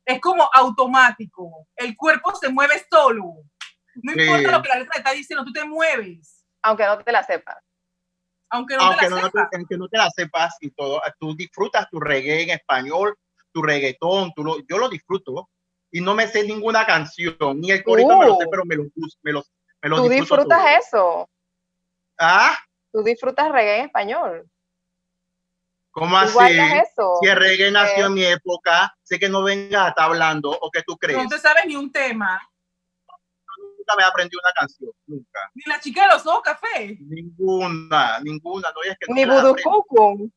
Es como automático. El cuerpo se mueve solo. No sí. importa lo que la letra está diciendo, tú te mueves. Aunque no te la sepas. Aunque no, aunque te, la no, sepas. Te, aunque no te la sepas y todo. Tú disfrutas tu reggae en español, tu reggaetón, tú lo, yo lo disfruto y no me sé ninguna canción, ni el corito uh, me lo sé, pero me lo, me lo, me lo ¿tú disfruto. ¿Tú disfrutas todo eso? ¿Ah? ¿Tú disfrutas reggae en español? ¿Cómo así? Eso? Si el reggae nació eh. en mi época, sé que no vengas a estar hablando, ¿o qué tú crees? No te sabes ni un tema. Nunca me aprendí una canción, nunca. ¿Ni la chica de los ojos café? Ninguna, ninguna. No, es que ni Buducucu.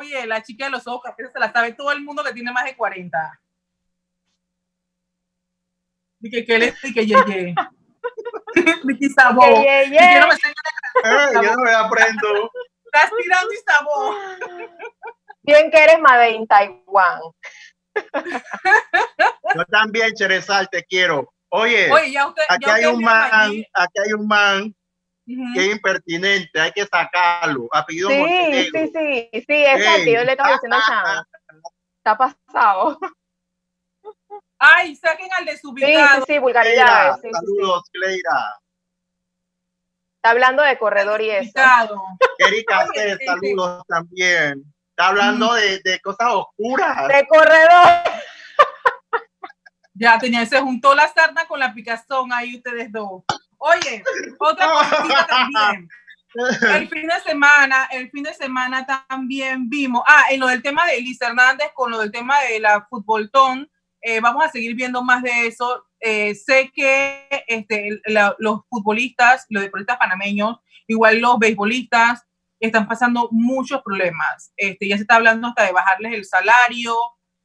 Oye, la chica de los ojos cafés se la sabe todo el mundo que tiene más de cuarenta. Dije que él es, dije ye ye. Dije sabor. Ye, ye, ye. Yo no me sé nada. Eh, yo no me aprendo. Estás tirando y sabor. Bien que eres Made in Taiwan. Yo también, Cherezal, te quiero. Oye, Oye ya usted, aquí, ya hay usted man, aquí hay un man, aquí hay un man. Uh-huh. Que es impertinente, hay que sacarlo. Apellido sí, Montenegro. Sí, sí, sí, exacto. Hey. Yo le estaba diciendo a está pasado. Ay, saquen al desubicado. Sí, sí, sí, vulgaridades. Sí, saludos, sí, sí. Cleira. Está hablando de corredor y eso. Erika C, saludos también. Está hablando mm. de, de cosas oscuras. De corredor. Ya tenía, se juntó la sarna con la picazón ahí ustedes dos. Oye, otra cosita también. El fin de semana, el fin de semana también vimos, ah, en lo del tema de Lisa Hernández, con lo del tema de la Futbolthon, eh, vamos a seguir viendo más de eso. Eh, sé que este, la, los futbolistas, los deportistas panameños, igual los beisbolistas, están pasando muchos problemas. Este, ya se está hablando hasta de bajarles el salario,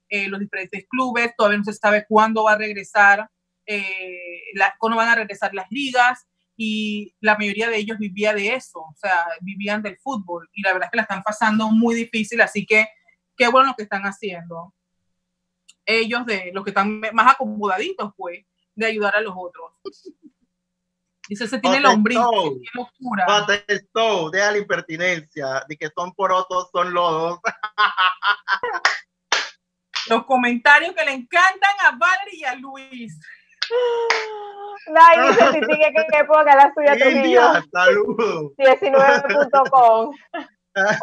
eh, los diferentes clubes, todavía no se sabe cuándo va a regresar. Eh, la, cómo van a regresar las ligas y la mayoría de ellos vivía de eso, o sea, vivían del fútbol y la verdad es que la están pasando muy difícil, así que qué bueno lo que están haciendo ellos, de los que están más acomodaditos pues, de ayudar a los otros. Dice, se tiene el hombrito, qué locura. Contestó, deja la impertinencia, de que son porotos, son lodos. Los comentarios que le encantan a Valerie y a Luis. Ay, dice Titi que qué poca la suya Trujillo. Saludos. diecinueve punto com.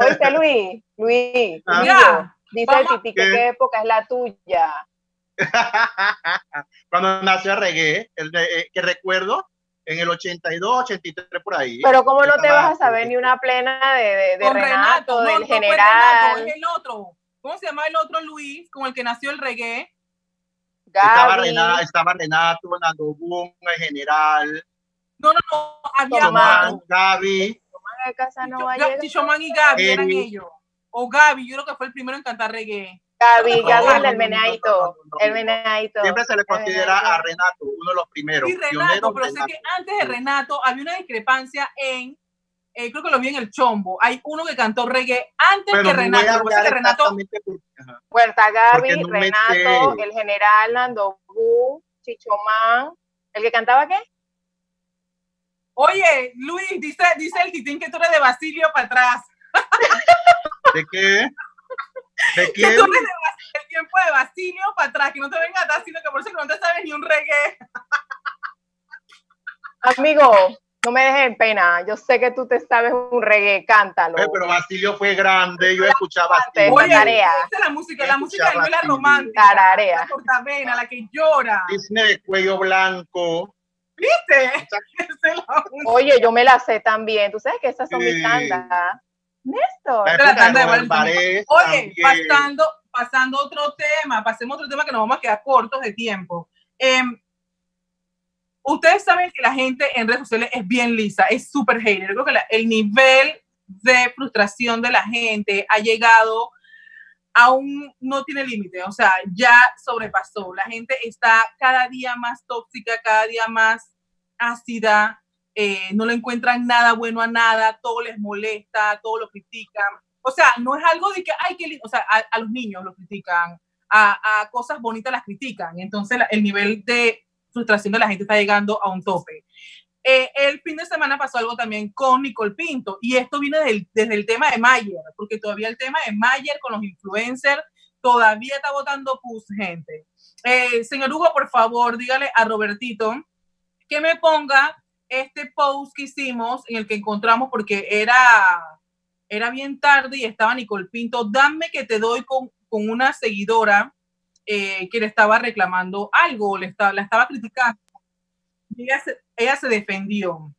Oíste, Luis. Luis. Mira, dice el Titi que qué época es la tuya. Cuando nació reggae, el de, eh, que recuerdo, en el ochenta y dos, ochenta y tres, por ahí. Pero, ¿cómo no te vas a saber ni una plena de, de, de Renato, Renato, del no, general? No, es el otro. ¿Cómo se llama el otro Luis, con el que nació el reggae? Estaba Renato, estaba Renato, Nando Boom, el general. No, no, no, había Tomás, otro. Gaby. Chichomán y Gaby eran ellos. O Gaby, yo creo que fue el primero en cantar reggae. Gaby, Gaby, el meneadito, el meneadito. Siempre se le considera a Renato uno de los primeros. Sí, Renato, pero sé que antes de Renato había una discrepancia en, eh, creo que lo vi en El Chombo, hay uno que cantó reggae antes que Renato. Renato Puerta Gaby, Renato, el general Nandogú, Chichomán, ¿el que cantaba qué? Oye, Luis, dice, dice el Titín que tú eres de Basilio para atrás. ¿De qué? ¿De quién? Que tú eres de Basilio, el tiempo de Basilio para atrás, que no te venga atrás, sino que por eso que no te sabes ni un reggae. Amigo, no me dejes en pena, yo sé que tú te sabes un reggae, cántalo. Eh, pero Basilio fue grande, yo escuchaba Basilio. Oye, tarea. La música, la música de Lola romántica, tararea. La cortavena, la que llora. Disney de cuello blanco. ¿Viste? Oye, yo me la sé también, tú sabes que esas son sí. mis tandas. Néstor. La tanda de Barbarés, Oye, pasando, pasando otro tema, pasemos otro tema que nos vamos a quedar cortos de tiempo. Eh, ustedes saben que la gente en redes sociales es bien lisa, es súper hater. Yo creo que la, el nivel de frustración de la gente ha llegado aún no tiene límite, o sea, ya sobrepasó. La gente está cada día más tóxica, cada día más ácida, eh, no le encuentran nada bueno a nada, todo les molesta, todo lo critican. O sea, no es algo de que hay que, o sea, a, a los niños los critican, a, a cosas bonitas las critican. Entonces, la, el nivel de frustración de la gente está llegando a un tope. Eh, el fin de semana pasó algo también con Nicole Pinto y esto viene del, desde el tema de Mayer, porque todavía el tema de Mayer con los influencers todavía está botando pus, gente. Eh, señor Hugo, por favor, dígale a Robertito que me ponga este post que hicimos en el que encontramos, porque era, era bien tarde y estaba Nicole Pinto, dame que te doy con, con una seguidora eh, que le estaba reclamando algo, le estaba, la estaba criticando. Ella se, ella se defendió.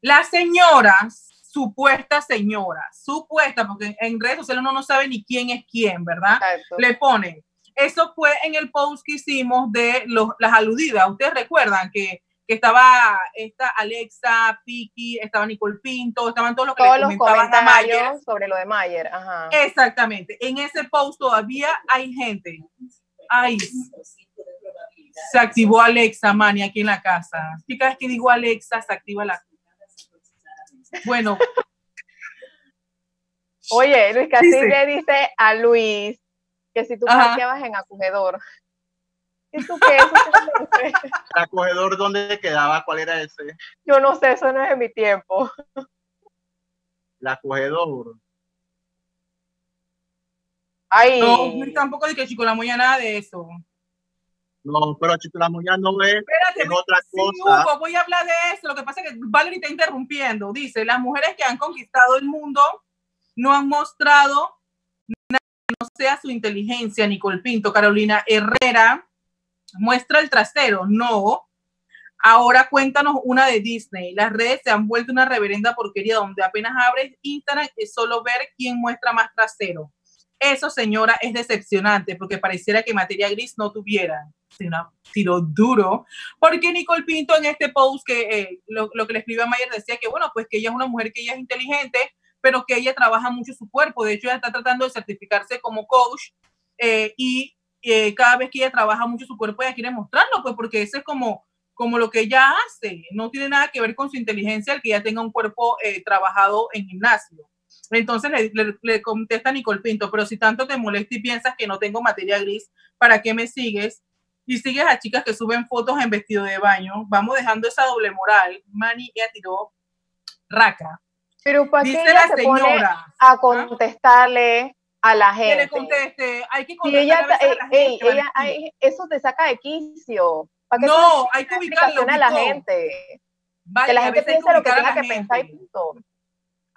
Las señoras, supuestas señoras, supuestas, porque en redes sociales uno no sabe ni quién es quién, ¿verdad? Eso. Le ponen. Eso fue en el post que hicimos de los, las aludidas. Ustedes recuerdan que, que estaba esta Alexa, Piki, estaba Nicole Pinto, estaban todos los que todos le comentaban a Mayer. Sobre lo de Mayer. Ajá. Exactamente. En ese post todavía hay gente. Hay. Se activó Alexa, Mani, aquí en la casa. Y cada vez que digo Alexa, se activa la... Bueno. Oye, Luis Castillo dice a Luis que si tú parqueabas en acogedor. ¿Eso qué es? ¿El acogedor dónde quedaba? ¿Cuál era ese? Yo no sé, eso no es de mi tiempo. El acogedor. Ay. No, tampoco de que Chico la Moya nada de eso. No, pero Chico la Moya no es, espérate, es otra sí, cosa. Hugo, voy a hablar de eso. Lo que pasa es que Valerie está interrumpiendo. Dice, las mujeres que han conquistado el mundo no han mostrado nada que no sea su inteligencia. Nicole Pinto, Carolina Herrera, muestra el trasero. No. Ahora cuéntanos una de Disney. Las redes se han vuelto una reverenda porquería donde apenas abres Instagram es solo ver quién muestra más trasero. Eso, señora, es decepcionante porque pareciera que materia gris no tuviera. Sino tiro duro. Porque Nicole Pinto en este post que eh, lo, lo que le escribió a Mayer decía que, bueno, pues que ella es una mujer que ella es inteligente, pero que ella trabaja mucho su cuerpo. De hecho, ella está tratando de certificarse como coach eh, y eh, cada vez que ella trabaja mucho su cuerpo, ella quiere mostrarlo, pues porque eso es como, como lo que ella hace. No tiene nada que ver con su inteligencia el que ella tenga un cuerpo eh, trabajado en gimnasio. Entonces le, le, le contesta Nicole Pinto, pero si tanto te molesta y piensas que no tengo materia gris, ¿para qué me sigues? Y sigues a chicas que suben fotos en vestido de baño. Vamos dejando esa doble moral. Mani ya tiró raca. Pero ¿para dice qué ella la se señora pone a contestarle, ¿ah?, a la gente? Que le conteste. Hay que contestarle ella, a, veces a la ey, gente. Ella, hay, eso te saca de quicio. ¿Para qué no, hay que ubicarlo. A la gente. Vale, que la gente piensa lo que tenga que pensar y punto.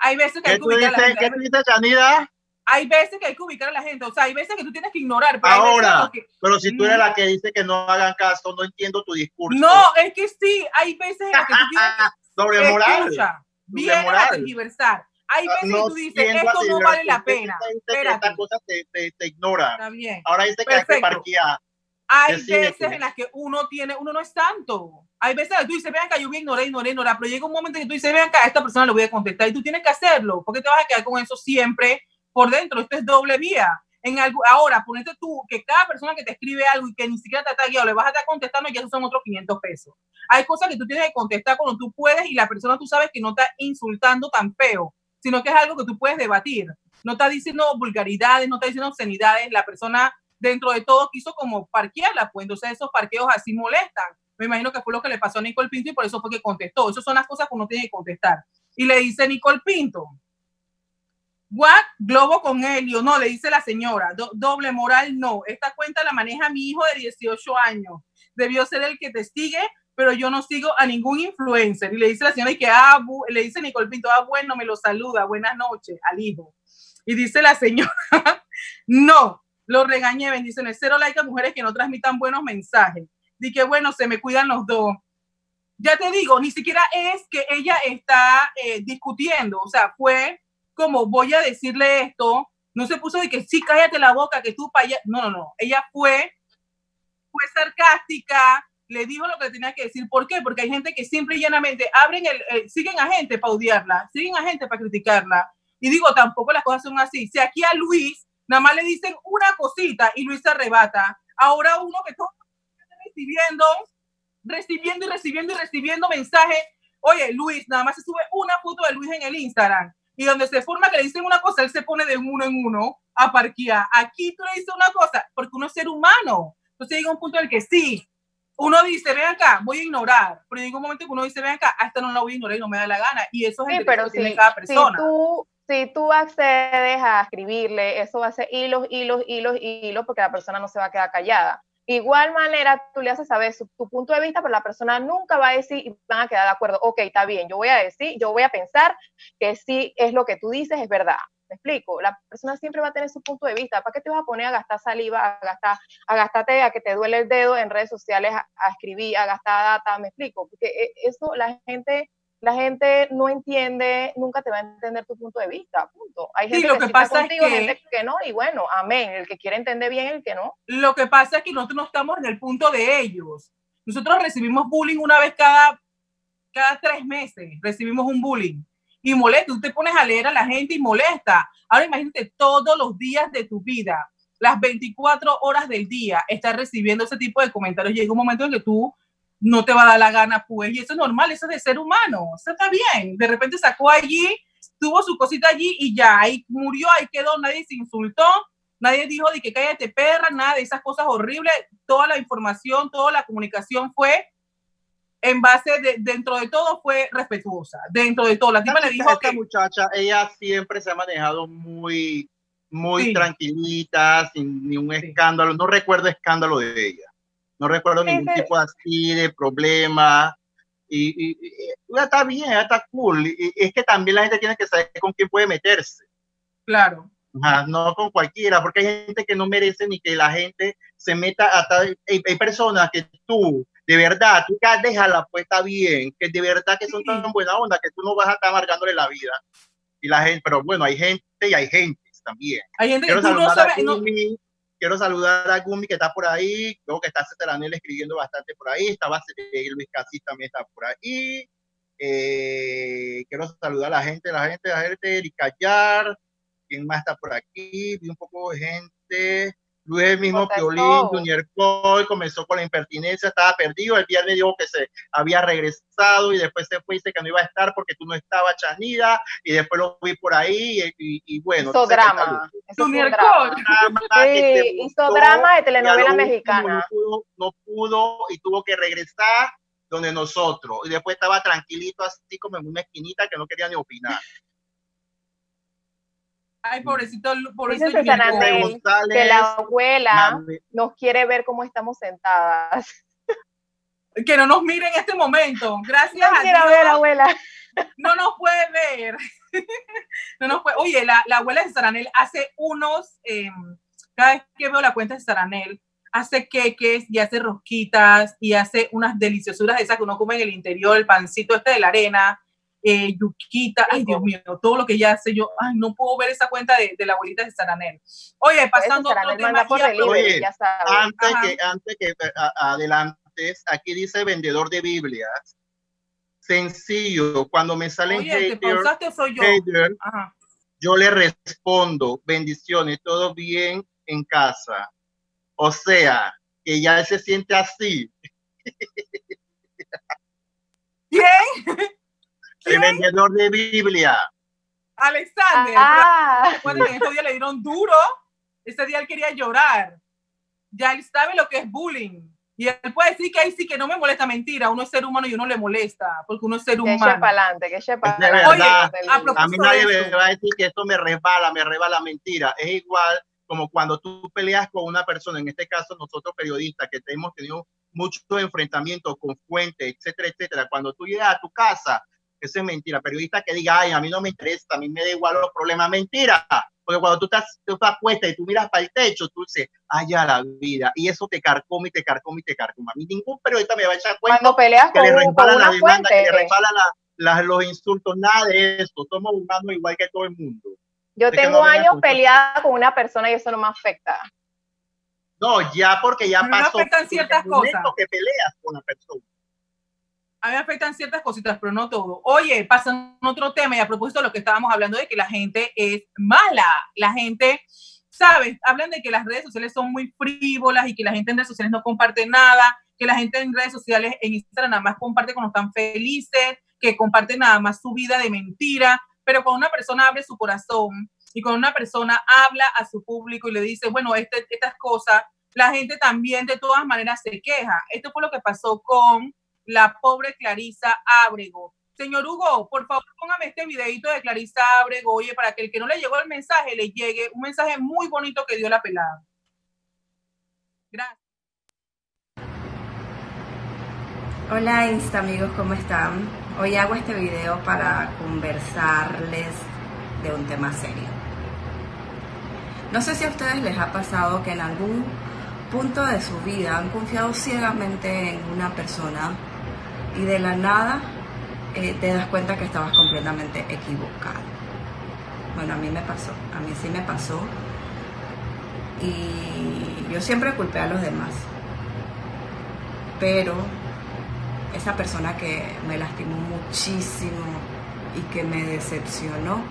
Hay veces que hay que ubicar a la gente. ¿Qué tú dices, Chanida? Hay veces que hay que ubicar a la gente. O sea, hay veces que tú tienes que ignorar. Pero ahora, que... pero si tú eres no. la que dice que no hagan caso, no entiendo tu discurso. No, es que sí, hay veces en las que tú tienes que... Doble moral. Escucha, vienes moral. a diversar. Hay veces no, que tú dices, esto no vale la pena. Estas cosas te, te, te ignora. Está bien. Ahora dice que hay que parquear. Hay veces en las que uno tiene, uno no es santo. Hay veces que tú dices, vean acá, yo voy a ignorar, ignorar, ignorar, pero llega un momento en que tú dices, vean acá, a esta persona le voy a contestar y tú tienes que hacerlo, porque te vas a quedar con eso siempre por dentro. Esto es doble vía. En algo, ahora, ponete tú, que cada persona que te escribe algo y que ni siquiera te ha tagueado, le vas a estar contestando y esos son otros quinientos pesos. Hay cosas que tú tienes que contestar cuando tú puedes y la persona tú sabes que no está insultando tan feo, sino que es algo que tú puedes debatir. No está diciendo vulgaridades, no está diciendo obscenidades. La persona, dentro de todo, quiso como parquearla, pues entonces esos parqueos así molestan. Me imagino que fue lo que le pasó a Nicole Pinto y por eso fue que contestó. Esas son las cosas que uno tiene que contestar. Y le dice Nicole Pinto, what? Globo con helio. No, le dice la señora. Do doble moral, no. Esta cuenta la maneja mi hijo de dieciocho años. Debió ser el que te sigue, pero yo no sigo a ningún influencer. Y le dice la señora y que, ah, le dice Nicole Pinto, ah, bueno, me lo saluda. Buenas noches al hijo. Y dice la señora, no, lo regañé. Bendiciones, cero like a mujeres que no transmitan buenos mensajes. Dije que bueno, se me cuidan los dos. Ya te digo, ni siquiera es que ella está eh, discutiendo, o sea, fue como voy a decirle esto, no se puso de que sí, cállate la boca, que tú para allá, no, no, no, ella fue, fue sarcástica, le dijo lo que tenía que decir. ¿Por qué? Porque hay gente que simple y llanamente abren el, eh, siguen a gente para odiarla, siguen a gente para criticarla, y digo, tampoco las cosas son así. Si aquí a Luis, nada más le dicen una cosita y Luis se arrebata, ahora uno que todo recibiendo, recibiendo y recibiendo y recibiendo mensajes. Oye, Luis, nada más se sube una foto de Luis en el Instagram y donde se forma que le dicen una cosa, él se pone de uno en uno a parquear. Aquí tú le dices una cosa, porque uno es ser humano. Entonces llega un punto en el que sí, uno dice, ven acá, voy a ignorar, pero llega un momento que uno dice, ven acá, hasta no la voy a ignorar y no me da la gana. Y eso es sí, pero que sí, tiene cada persona. Si tú, si tú accedes a escribirle, eso va a ser hilos, hilos, hilos, hilos, porque la persona no se va a quedar callada. Igual manera, tú le haces saber su, tu punto de vista, pero la persona nunca va a decir y van a quedar de acuerdo. Ok, está bien, yo voy a decir, yo voy a pensar que sí es lo que tú dices, es verdad. ¿Me explico? La persona siempre va a tener su punto de vista. ¿Para qué te vas a poner a gastar saliva, a gastar, a gastarte, a que te duele el dedo en redes sociales, a, a escribir, a gastar data? ¿Me explico? Porque eso la gente, la gente no entiende, nunca te va a entender tu punto de vista, punto. Hay gente sí, lo que, que pasa contigo, es que, gente que no, y bueno, amén, el que quiere entender bien, el que no. Lo que pasa es que nosotros no estamos en el punto de ellos. Nosotros recibimos bullying una vez cada, cada tres meses, recibimos un bullying. Y molesta, tú te pones a leer a la gente y molesta. Ahora imagínate todos los días de tu vida, las veinticuatro horas del día, estás recibiendo ese tipo de comentarios. Llega un momento en que tú no te va a dar la gana, pues, y eso es normal, eso es de ser humano, eso está bien. De repente sacó allí, tuvo su cosita allí y ya, ahí murió, ahí quedó, nadie se insultó, nadie dijo de que cállate perra, nada de esas cosas horribles. Toda la información, toda la comunicación fue en base, de, dentro de todo fue respetuosa, dentro de todo. La tipa le dijo que esta muchacha, ella siempre se ha manejado muy, muy sí. tranquilita, sin ni un escándalo, no recuerdo escándalo de ella. No recuerdo ningún sí, sí. tipo así de problema. Y, y, y ya está bien, ya está cool. Y, y es que también la gente tiene que saber con quién puede meterse. Claro. Ajá, no con cualquiera, porque hay gente que no merece ni que la gente se meta hasta... Hay, hay personas que tú, de verdad, tú ya déjala, pues está bien, que de verdad que son sí. tan buena onda que tú no vas a estar amargándole la vida. Y la gente, pero bueno, hay gente y hay gente también. Hay gente Quiero que tú no sabes... No. Quiero saludar a Gumi que está por ahí, creo que está César Anel escribiendo bastante por ahí, estaba Luis Casis también está por ahí. Eh, quiero saludar a la gente, la gente, la gente, Erika Yar, ¿quién más está por aquí? Vi un poco de gente, Luis el mismo Piolín, Junior Cole, comenzó con la impertinencia, estaba perdido, el viernes dijo que se había regresado y después se fue y dice que no iba a estar porque tú no estabas, Chanida, y después lo vi por ahí y, y, y bueno. Hizo drama. Hizo drama. Sí, hizo drama de telenovela mexicana. No pudo, no pudo y tuvo que regresar donde nosotros. Y después estaba tranquilito así como en una esquinita que no quería ni opinar. Ay, pobrecito, pobrecito. Dice César Anel, que la abuela madre. Nos quiere ver cómo estamos sentadas. Que no nos mire en este momento. Gracias no a Dios. Ver, abuela. No nos puede ver. No nos puede. Oye, la, la abuela de César Anel hace unos, eh, cada vez que veo la cuenta de César Anel, hace queques y hace rosquitas y hace unas deliciosuras de esas que uno come en el interior, el pancito este de la arena. Eh, yuquita, ay Dios mío, todo lo que ya hace yo, ay, no puedo ver esa cuenta de, de la abuelita de Sarah Anel. Oye, pasando a otro tema, oye, ya antes, que, antes que a, adelantes, aquí dice vendedor de Biblias, sencillo, cuando me salen oye, haters, yo? Haters, yo le respondo, bendiciones, todo bien, en casa. O sea, que ya él se siente así. ¿Quién? El vendedor de Biblia. Alexander. Ah. Bueno, en ese día le dieron duro. Ese día él quería llorar. Ya él sabe lo que es bullying. Y él puede decir que ahí sí que no me molesta. Mentira, uno es ser humano y uno le molesta. Porque uno es ser humano. Que eche para adelante, que eche para adelante. Oye, a, a mí nadie me va a decir que esto me resbala, me resbala. Mentira. Es igual como cuando tú peleas con una persona. En este caso, nosotros periodistas que hemos tenido muchos enfrentamientos con fuentes, etcétera, etcétera. Cuando tú llegas a tu casa, eso es mentira. Periodista que diga, ay, a mí no me interesa, a mí me da igual los problemas. Mentira. Porque cuando tú estás, tú estás puesta y tú miras para el techo, tú dices, ay, a la vida. Y eso te carcoma y te carcoma y te carcoma. A mí ningún periodista me va a echar cuenta. Cuando peleas que con, le resbalan la demanda, que le resbalan la, la, los insultos, nada de eso. Somos humanos igual que todo el mundo. Yo Así tengo no años peleada con una persona y eso no me afecta. No, ya porque ya pero pasó. Me afectan ciertas cosas. Que peleas con la persona. A mí me afectan ciertas cositas, pero no todo. Oye, pasando a otro tema, y a propósito de lo que estábamos hablando de que la gente es mala. La gente, ¿sabes? Hablan de que las redes sociales son muy frívolas y que la gente en redes sociales no comparte nada, que la gente en redes sociales, en Instagram, nada más comparte cuando están felices, que comparte nada más su vida de mentira. Pero cuando una persona abre su corazón y cuando una persona habla a su público y le dice, bueno, este, estas cosas, la gente también de todas maneras se queja. Esto fue lo que pasó con la pobre Clarisa Abrego. Señor Hugo, por favor, póngame este videito de Clarisa Abrego, oye, para que el que no le llegó el mensaje le llegue. Un mensaje muy bonito que dio la pelada. Gracias. Hola, Insta amigos, ¿cómo están? Hoy hago este video para conversarles de un tema serio. No sé si a ustedes les ha pasado que en algún punto de su vida han confiado ciegamente en una persona y de la nada eh, te das cuenta que estabas completamente equivocado. Bueno, a mí me pasó, a mí sí me pasó y yo siempre culpé a los demás, pero esa persona que me lastimó muchísimo y que me decepcionó,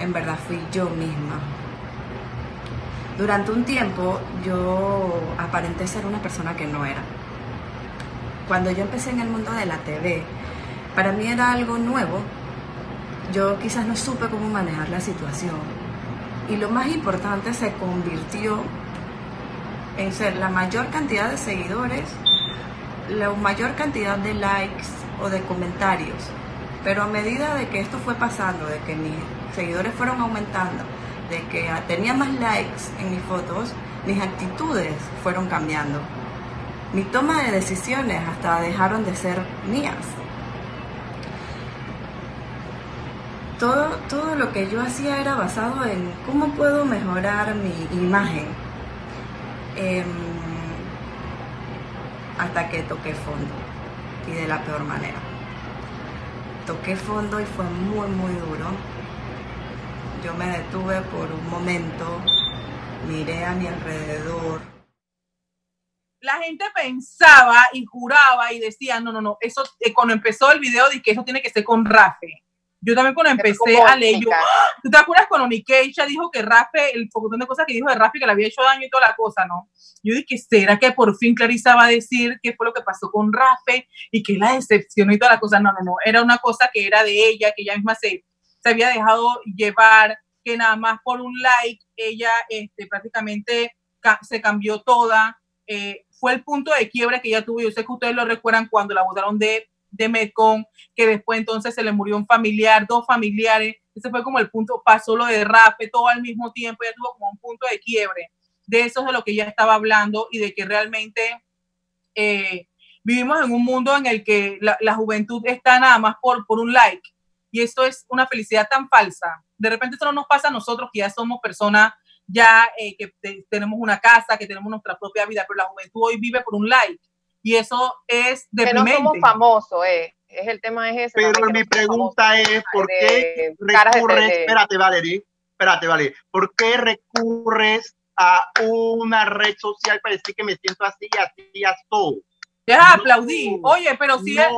en verdad fui yo misma. Durante un tiempo yo aparenté ser una persona que no era. Cuando yo empecé en el mundo de la T V, para mí era algo nuevo. Yo quizás no supe cómo manejar la situación. Y lo más importante, se convirtió en ser la mayor cantidad de seguidores, la mayor cantidad de likes o de comentarios. Pero a medida de que esto fue pasando, de que mis seguidores fueron aumentando, de que tenía más likes en mis fotos, mis actitudes fueron cambiando. Mi toma de decisiones hasta dejaron de ser mías. Todo, todo lo que yo hacía era basado en cómo puedo mejorar mi imagen. Eh, hasta que toqué fondo, y de la peor manera. Toqué fondo y fue muy, muy duro. Yo me detuve por un momento, miré a mi alrededor. La gente pensaba y juraba y decía, no, no, no, eso eh, cuando empezó el video dije que eso tiene que ser con Rafe. Yo también cuando empecé a leer, yo, ¿tú te acuerdas cuando Nikeisha dijo que Rafe, el montón de cosas que dijo de Rafe, que le había hecho daño y toda la cosa, ¿no? Yo dije, ¿será que por fin Clarisa va a decir qué fue lo que pasó con Rafe y que la decepcionó y toda la cosa? No, no, no, era una cosa que era de ella, que ella misma se... se había dejado llevar, que nada más por un like ella este, prácticamente ca se cambió toda. Eh, fue el punto de quiebra que ella tuvo. Yo sé que ustedes lo recuerdan cuando la botaron de, de Mecón, que después entonces se le murió un familiar, dos familiares. Ese fue como el punto, pasó lo de Rafe todo al mismo tiempo. Ella tuvo como un punto de quiebre. De eso es de lo que ella estaba hablando y de que realmente... Eh, vivimos en un mundo en el que la, la juventud está nada más por, por un like. Y esto es una felicidad tan falsa. De repente eso no nos pasa a nosotros, que ya somos personas, ya eh, que te, tenemos una casa, que tenemos nuestra propia vida, pero la juventud hoy vive por un like. Y eso es deprimente. Que no somos famosos, eh. Es el tema es ese. Pero mi pregunta famosos, es, ¿por qué recurres, de... espérate Valerie, espérate Valerie, ¿por qué recurres a una red social para decir que me siento así, así, así? Deja no, aplaudir. Oye, pero si no. es...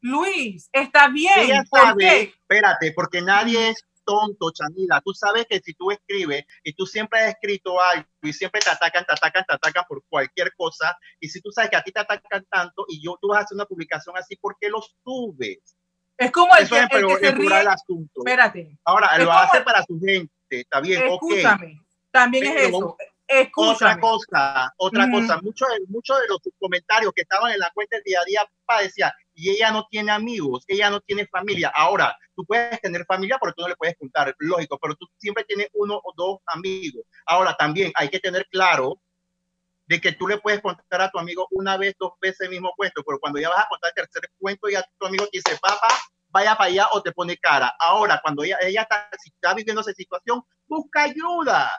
Luis, está bien. Ella sabe, espérate, porque nadie es tonto, Chanila. Tú sabes que si tú escribes y tú siempre has escrito algo y siempre te atacan, te atacan, te atacan por cualquier cosa, y si tú sabes que a ti te atacan tanto y yo, tú vas a hacer una publicación así, ¿por qué lo subes? Es como el, eso que, es el, el que se ríe. El asunto. Espérate. Ahora, es lo como... hace para su gente, está bien, escúchame, okay. También es pero, eso. Escúchame. Otra cosa, otra mm. cosa, muchos mucho de los comentarios que estaban en la cuenta del Día a Día decían, y ella no tiene amigos, ella no tiene familia. Ahora, tú puedes tener familia, pero tú no le puedes contar, lógico, pero tú siempre tienes uno o dos amigos. Ahora, también hay que tener claro de que tú le puedes contar a tu amigo una vez, dos veces el mismo cuento, pero cuando ya vas a contar el tercer cuento, ya tu amigo te dice, papá, vaya para allá o te pone cara. Ahora, cuando ella, ella está, si está viviendo esa situación, busca ayuda.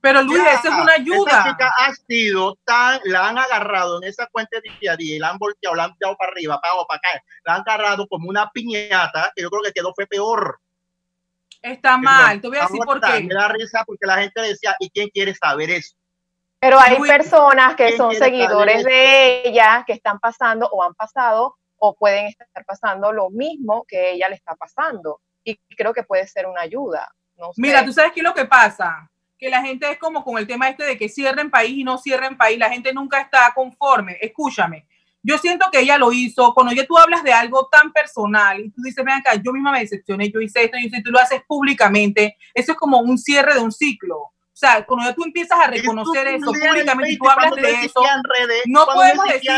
Pero Luis, ya, eso es una ayuda. Esa chica ha sido tan, la han agarrado en esa cuenta de Día a Día, la han volteado, la han tirado para arriba, para abajo, para acá, la han agarrado como una piñata, que yo creo que quedó fue peor. Está mal, te voy a decir por qué. Me da risa porque la gente decía, ¿y quién quiere saber eso? Pero hay Luis, personas que son seguidores de ella, que están pasando o han pasado o pueden estar pasando lo mismo que ella le está pasando. Y creo que puede ser una ayuda. No sé. Mira, tú sabes qué es lo que pasa. Que la gente es como con el tema este de que cierren país y no cierren país, la gente nunca está conforme. Escúchame, yo siento que ella lo hizo, cuando ya tú hablas de algo tan personal y tú dices, ven acá, yo misma me decepcioné, yo hice esto, y tú lo haces públicamente, eso es como un cierre de un ciclo. O sea, cuando ya tú empiezas a reconocer eso públicamente y tú hablas de eso, no puedes decir...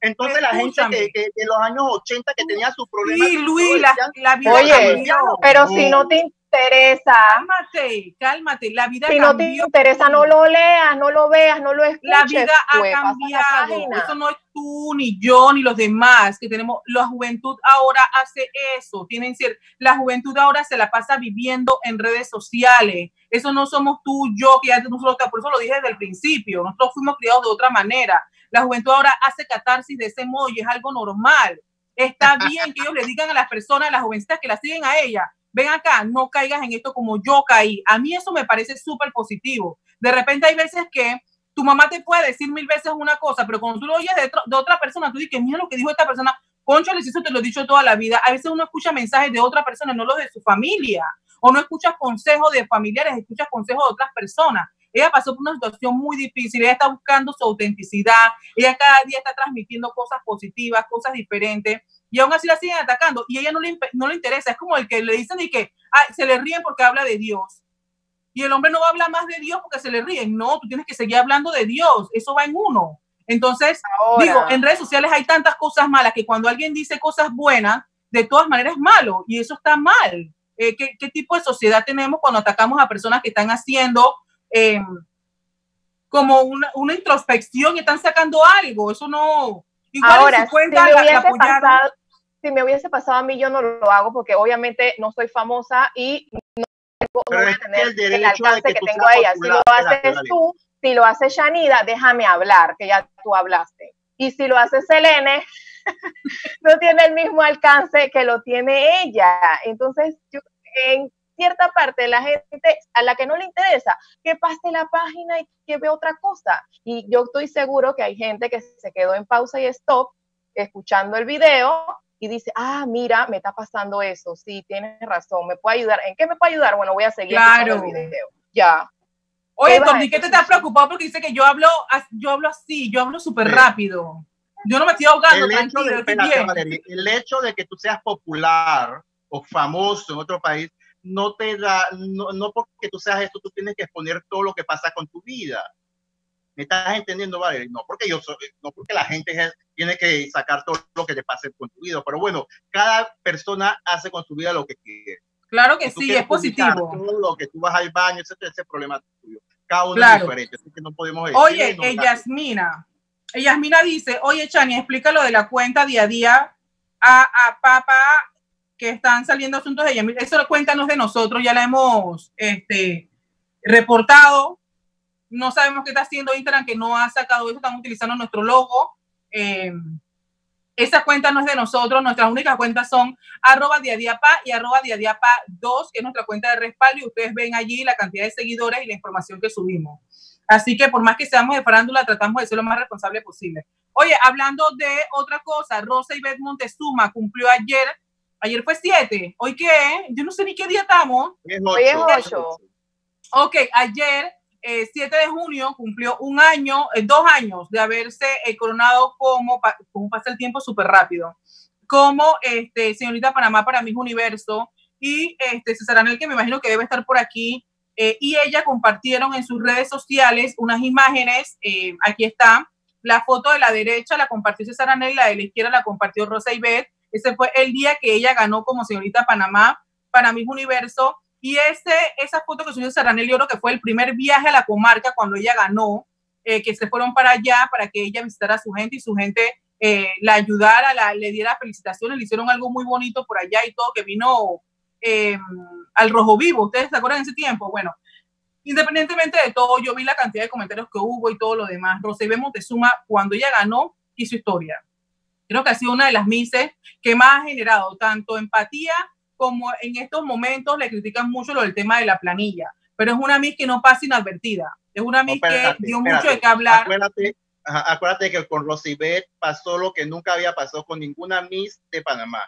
Entonces escúchame, la gente que, que de los años ochenta que tenía su problema... Sí, Luis, la, la vida oye, cambió. Pero si no te interesa... Cálmate, cálmate, la vida si cambió. Si no te interesa, no lo leas, no lo veas, no lo escuches. La vida ha cambiado. Eso no es tú, ni yo, ni los demás que tenemos. La juventud ahora hace eso. Tienen cierto, la juventud ahora se la pasa viviendo en redes sociales. Eso no somos tú, yo, que ya nosotros, por eso lo dije desde el principio. Nosotros fuimos criados de otra manera. La juventud ahora hace catarsis de ese modo y es algo normal. Está bien que ellos le digan a las personas, a las jovencitas que la siguen a ella, ven acá, no caigas en esto como yo caí. A mí eso me parece súper positivo. De repente hay veces que tu mamá te puede decir mil veces una cosa, pero cuando tú lo oyes de, otro, de otra persona, tú dices, mira lo que dijo esta persona, concha, les hizo, te lo he dicho toda la vida. A veces uno escucha mensajes de otra persona, no los de su familia, o no escuchas consejos de familiares, escuchas consejos de otras personas. Ella pasó por una situación muy difícil, ella está buscando su autenticidad, ella cada día está transmitiendo cosas positivas, cosas diferentes, y aún así la siguen atacando, y a ella no le, no le interesa. Es como el que le dicen y que ay, se le ríen porque habla de Dios, y el hombre no va a hablar más de Dios porque se le ríen. No, tú tienes que seguir hablando de Dios, eso va en uno. Entonces, ahora, digo, en redes sociales hay tantas cosas malas que cuando alguien dice cosas buenas, de todas maneras es malo, y eso está mal. Eh, ¿qué, ¿Qué tipo de sociedad tenemos cuando atacamos a personas que están haciendo... Eh, como una, una introspección y están sacando algo? Eso no. Igual ahora, en su cuenta, si, me la, la pasado, si me hubiese pasado a mí, yo no lo hago porque obviamente no soy famosa y no, no voy a tener el, el alcance que, que tengo a ella. Si lo haces dale, dale. tú, si lo haces Yanida, déjame hablar, que ya tú hablaste. Y si lo hace Selene, no tiene el mismo alcance que lo tiene ella. Entonces, yo en cierta parte de la gente a la que no le interesa, que pase la página y que vea otra cosa. Y yo estoy seguro que hay gente que se quedó en pausa y stop, escuchando el video y dice, ah, mira, me está pasando eso, sí, tienes razón, ¿me puede ayudar? ¿En qué me puede ayudar? Bueno, voy a seguir claro. el video. Ya. Oye, Torni, ¿qué te estás preocupado? Porque dice que yo hablo, yo hablo así, yo hablo súper sí. rápido. Yo no me estoy ahogando, el hecho tranquilo. De, pena, Valeria, el hecho de que tú seas popular o famoso en otro país no te da, no, no porque tú seas esto, tú tienes que exponer todo lo que pasa con tu vida. ¿Me estás entendiendo, Valeria? No porque yo soy, no porque la gente es, tiene que sacar todo lo que te pase con tu vida, pero bueno, cada persona hace con su vida lo que quiere. Claro que sí, es positivo. Todo lo que tú vas al baño, etcétera, ese problema tuyo. Cada uno claro. es diferente, así que no podemos decir. Oye, no, Yasmina, Yasmina dice, oye, Chani, explica lo de la cuenta Día a Día a, a papá, que están saliendo asuntos de ella. Eso la cuenta no es de nosotros, ya la hemos este, reportado. No sabemos qué está haciendo Instagram, que no ha sacado eso, están utilizando nuestro logo. Eh, esa cuenta no es de nosotros, nuestras únicas cuentas son arroba Día a Día Pa y arroba Día a Día Pa dos, que es nuestra cuenta de respaldo, y ustedes ven allí la cantidad de seguidores y la información que subimos. Así que por más que seamos de farándula, tratamos de ser lo más responsable posible. Oye, hablando de otra cosa, Rosy Bet Montezuma cumplió ayer Ayer fue siete. ¿Hoy qué? Yo no sé ni qué día estamos. Hoy es ocho. Ok, ayer, eh, siete de junio, cumplió un año, eh, dos años de haberse eh, coronado como, como pasa el tiempo súper rápido, como este, Señorita Panamá para Mis Universo, y este, César Anel, que me imagino que debe estar por aquí, eh, y ella compartieron en sus redes sociales unas imágenes, eh, aquí está, la foto de la derecha la compartió César Anel, la de la izquierda la compartió Rosy Bet. Ese fue el día que ella ganó como Señorita Panamá para Mis Universo, y ese, esa foto que subió César Anel, yo creo que fue el primer viaje a la comarca cuando ella ganó, eh, que se fueron para allá para que ella visitara a su gente y su gente eh, la ayudara, la, le diera felicitaciones, le hicieron algo muy bonito por allá y todo, que vino... Eh, al rojo vivo, ¿ustedes se acuerdan de ese tiempo? Bueno, independientemente de todo, yo vi la cantidad de comentarios que hubo y todo lo demás. Rosy Bet Montezuma, cuando ella ganó, hizo historia. Creo que ha sido una de las mises que más ha generado tanto empatía como en estos momentos le critican mucho lo del tema de la planilla, pero es una mis que no pasa inadvertida. Es una mis no, espérate, que dio espérate, mucho de qué hablar. Acuérdate, ajá, acuérdate que con Rosy Bet pasó lo que nunca había pasado con ninguna mis de Panamá.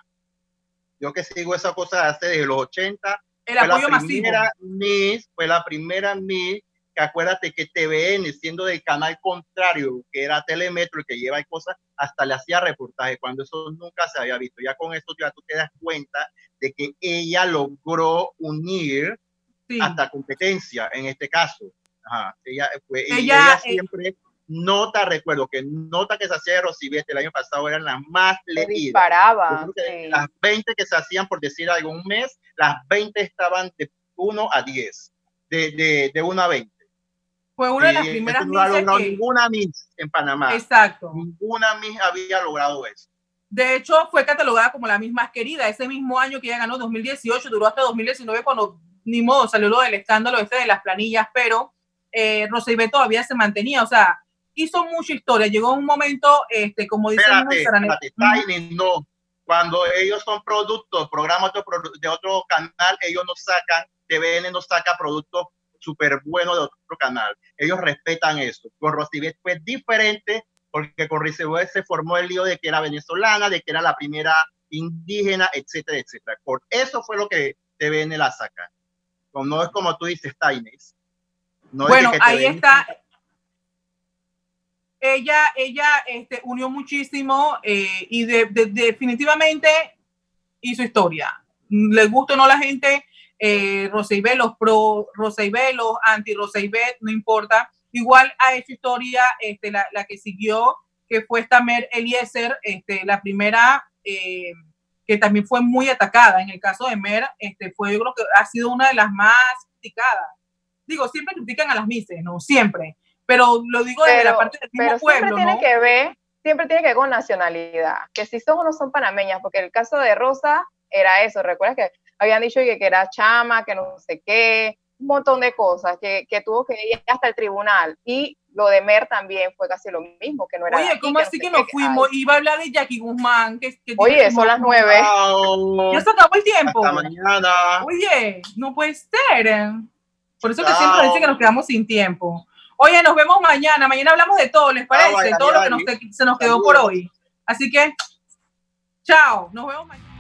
Yo que sigo esa cosa hace desde los ochenta. El apoyo masivo. Miss, fue la primera Miss, que acuérdate que T V N, siendo del canal contrario, que era Telemetro, y que lleva cosas, hasta le hacía reportaje, cuando eso nunca se había visto. Ya con eso ya tú te das cuenta de que ella logró unir sí. hasta competencia, en este caso. Ajá. Ella, fue, ella, ella siempre... Eh, nota, recuerdo que nota que se hacía de Rosy Bet el año pasado eran las más leídas. Disparaba. Sí. Las veinte que se hacían, por decir algo, un mes, las veinte estaban de uno a diez, de, de, de uno a veinte. Fue una de las primeras misas. No ha logrado ninguna mis en Panamá. Exacto. Ninguna mis había logrado eso. De hecho, fue catalogada como la mis más querida. Ese mismo año que ella ganó, dos mil dieciocho, duró hasta dos mil diecinueve, cuando ni modo salió lo del escándalo este de las planillas, pero eh, Rosy Bet todavía se mantenía, o sea, hizo mucha historia, llegó un momento, este, como dicen... Espérate, espérate, timing, no. Cuando ellos son productos, programas de otro canal, ellos no sacan, T V N no saca productos súper buenos de otro canal. Ellos respetan eso. Con Rosy Bet fue diferente, porque con Rosy Bet se formó el lío de que era venezolana, de que era la primera indígena, etcétera, etcétera. Por eso fue lo que T V N la saca. No es como tú dices, timing. No bueno, es que ahí está... Ella, ella este, unió muchísimo eh, y de, de, definitivamente hizo historia. Le gusta o no la gente, eh, Rosy Bet, los pro Rosy Bet, los anti Rosy Bet, no importa. Igual ha hecho historia este, la, la que siguió, que fue esta Mer Eliezer, este, la primera eh, que también fue muy atacada. En el caso de Mer, este, fue, yo creo que ha sido una de las más criticadas. Digo, siempre critican a las mises, ¿no? Siempre. Pero lo digo desde pero, la parte del mismo pero pueblo, siempre tiene ¿no? que ver, siempre tiene que ver con nacionalidad, que si son o no son panameñas, porque el caso de Rosa era eso, ¿recuerdas que habían dicho que, que era chama, que no sé qué, un montón de cosas, que, que tuvo que ir hasta el tribunal, y lo de Mer también fue casi lo mismo, que no era... Oye, aquí, ¿cómo que así no sé que nos fuimos? Iba a hablar de Jackie Guzmán, que, que oye, son las nueve. Wow. Ya se acabó el tiempo. Hasta mañana. Oye, no puede ser. Por eso que wow. siempre dicen que nos quedamos sin tiempo. Oye, nos vemos mañana. Mañana hablamos de todo, ¿les parece? Ah, vaya, todo lo que nos, se nos quedó por hoy. Así que, chao. Nos vemos mañana.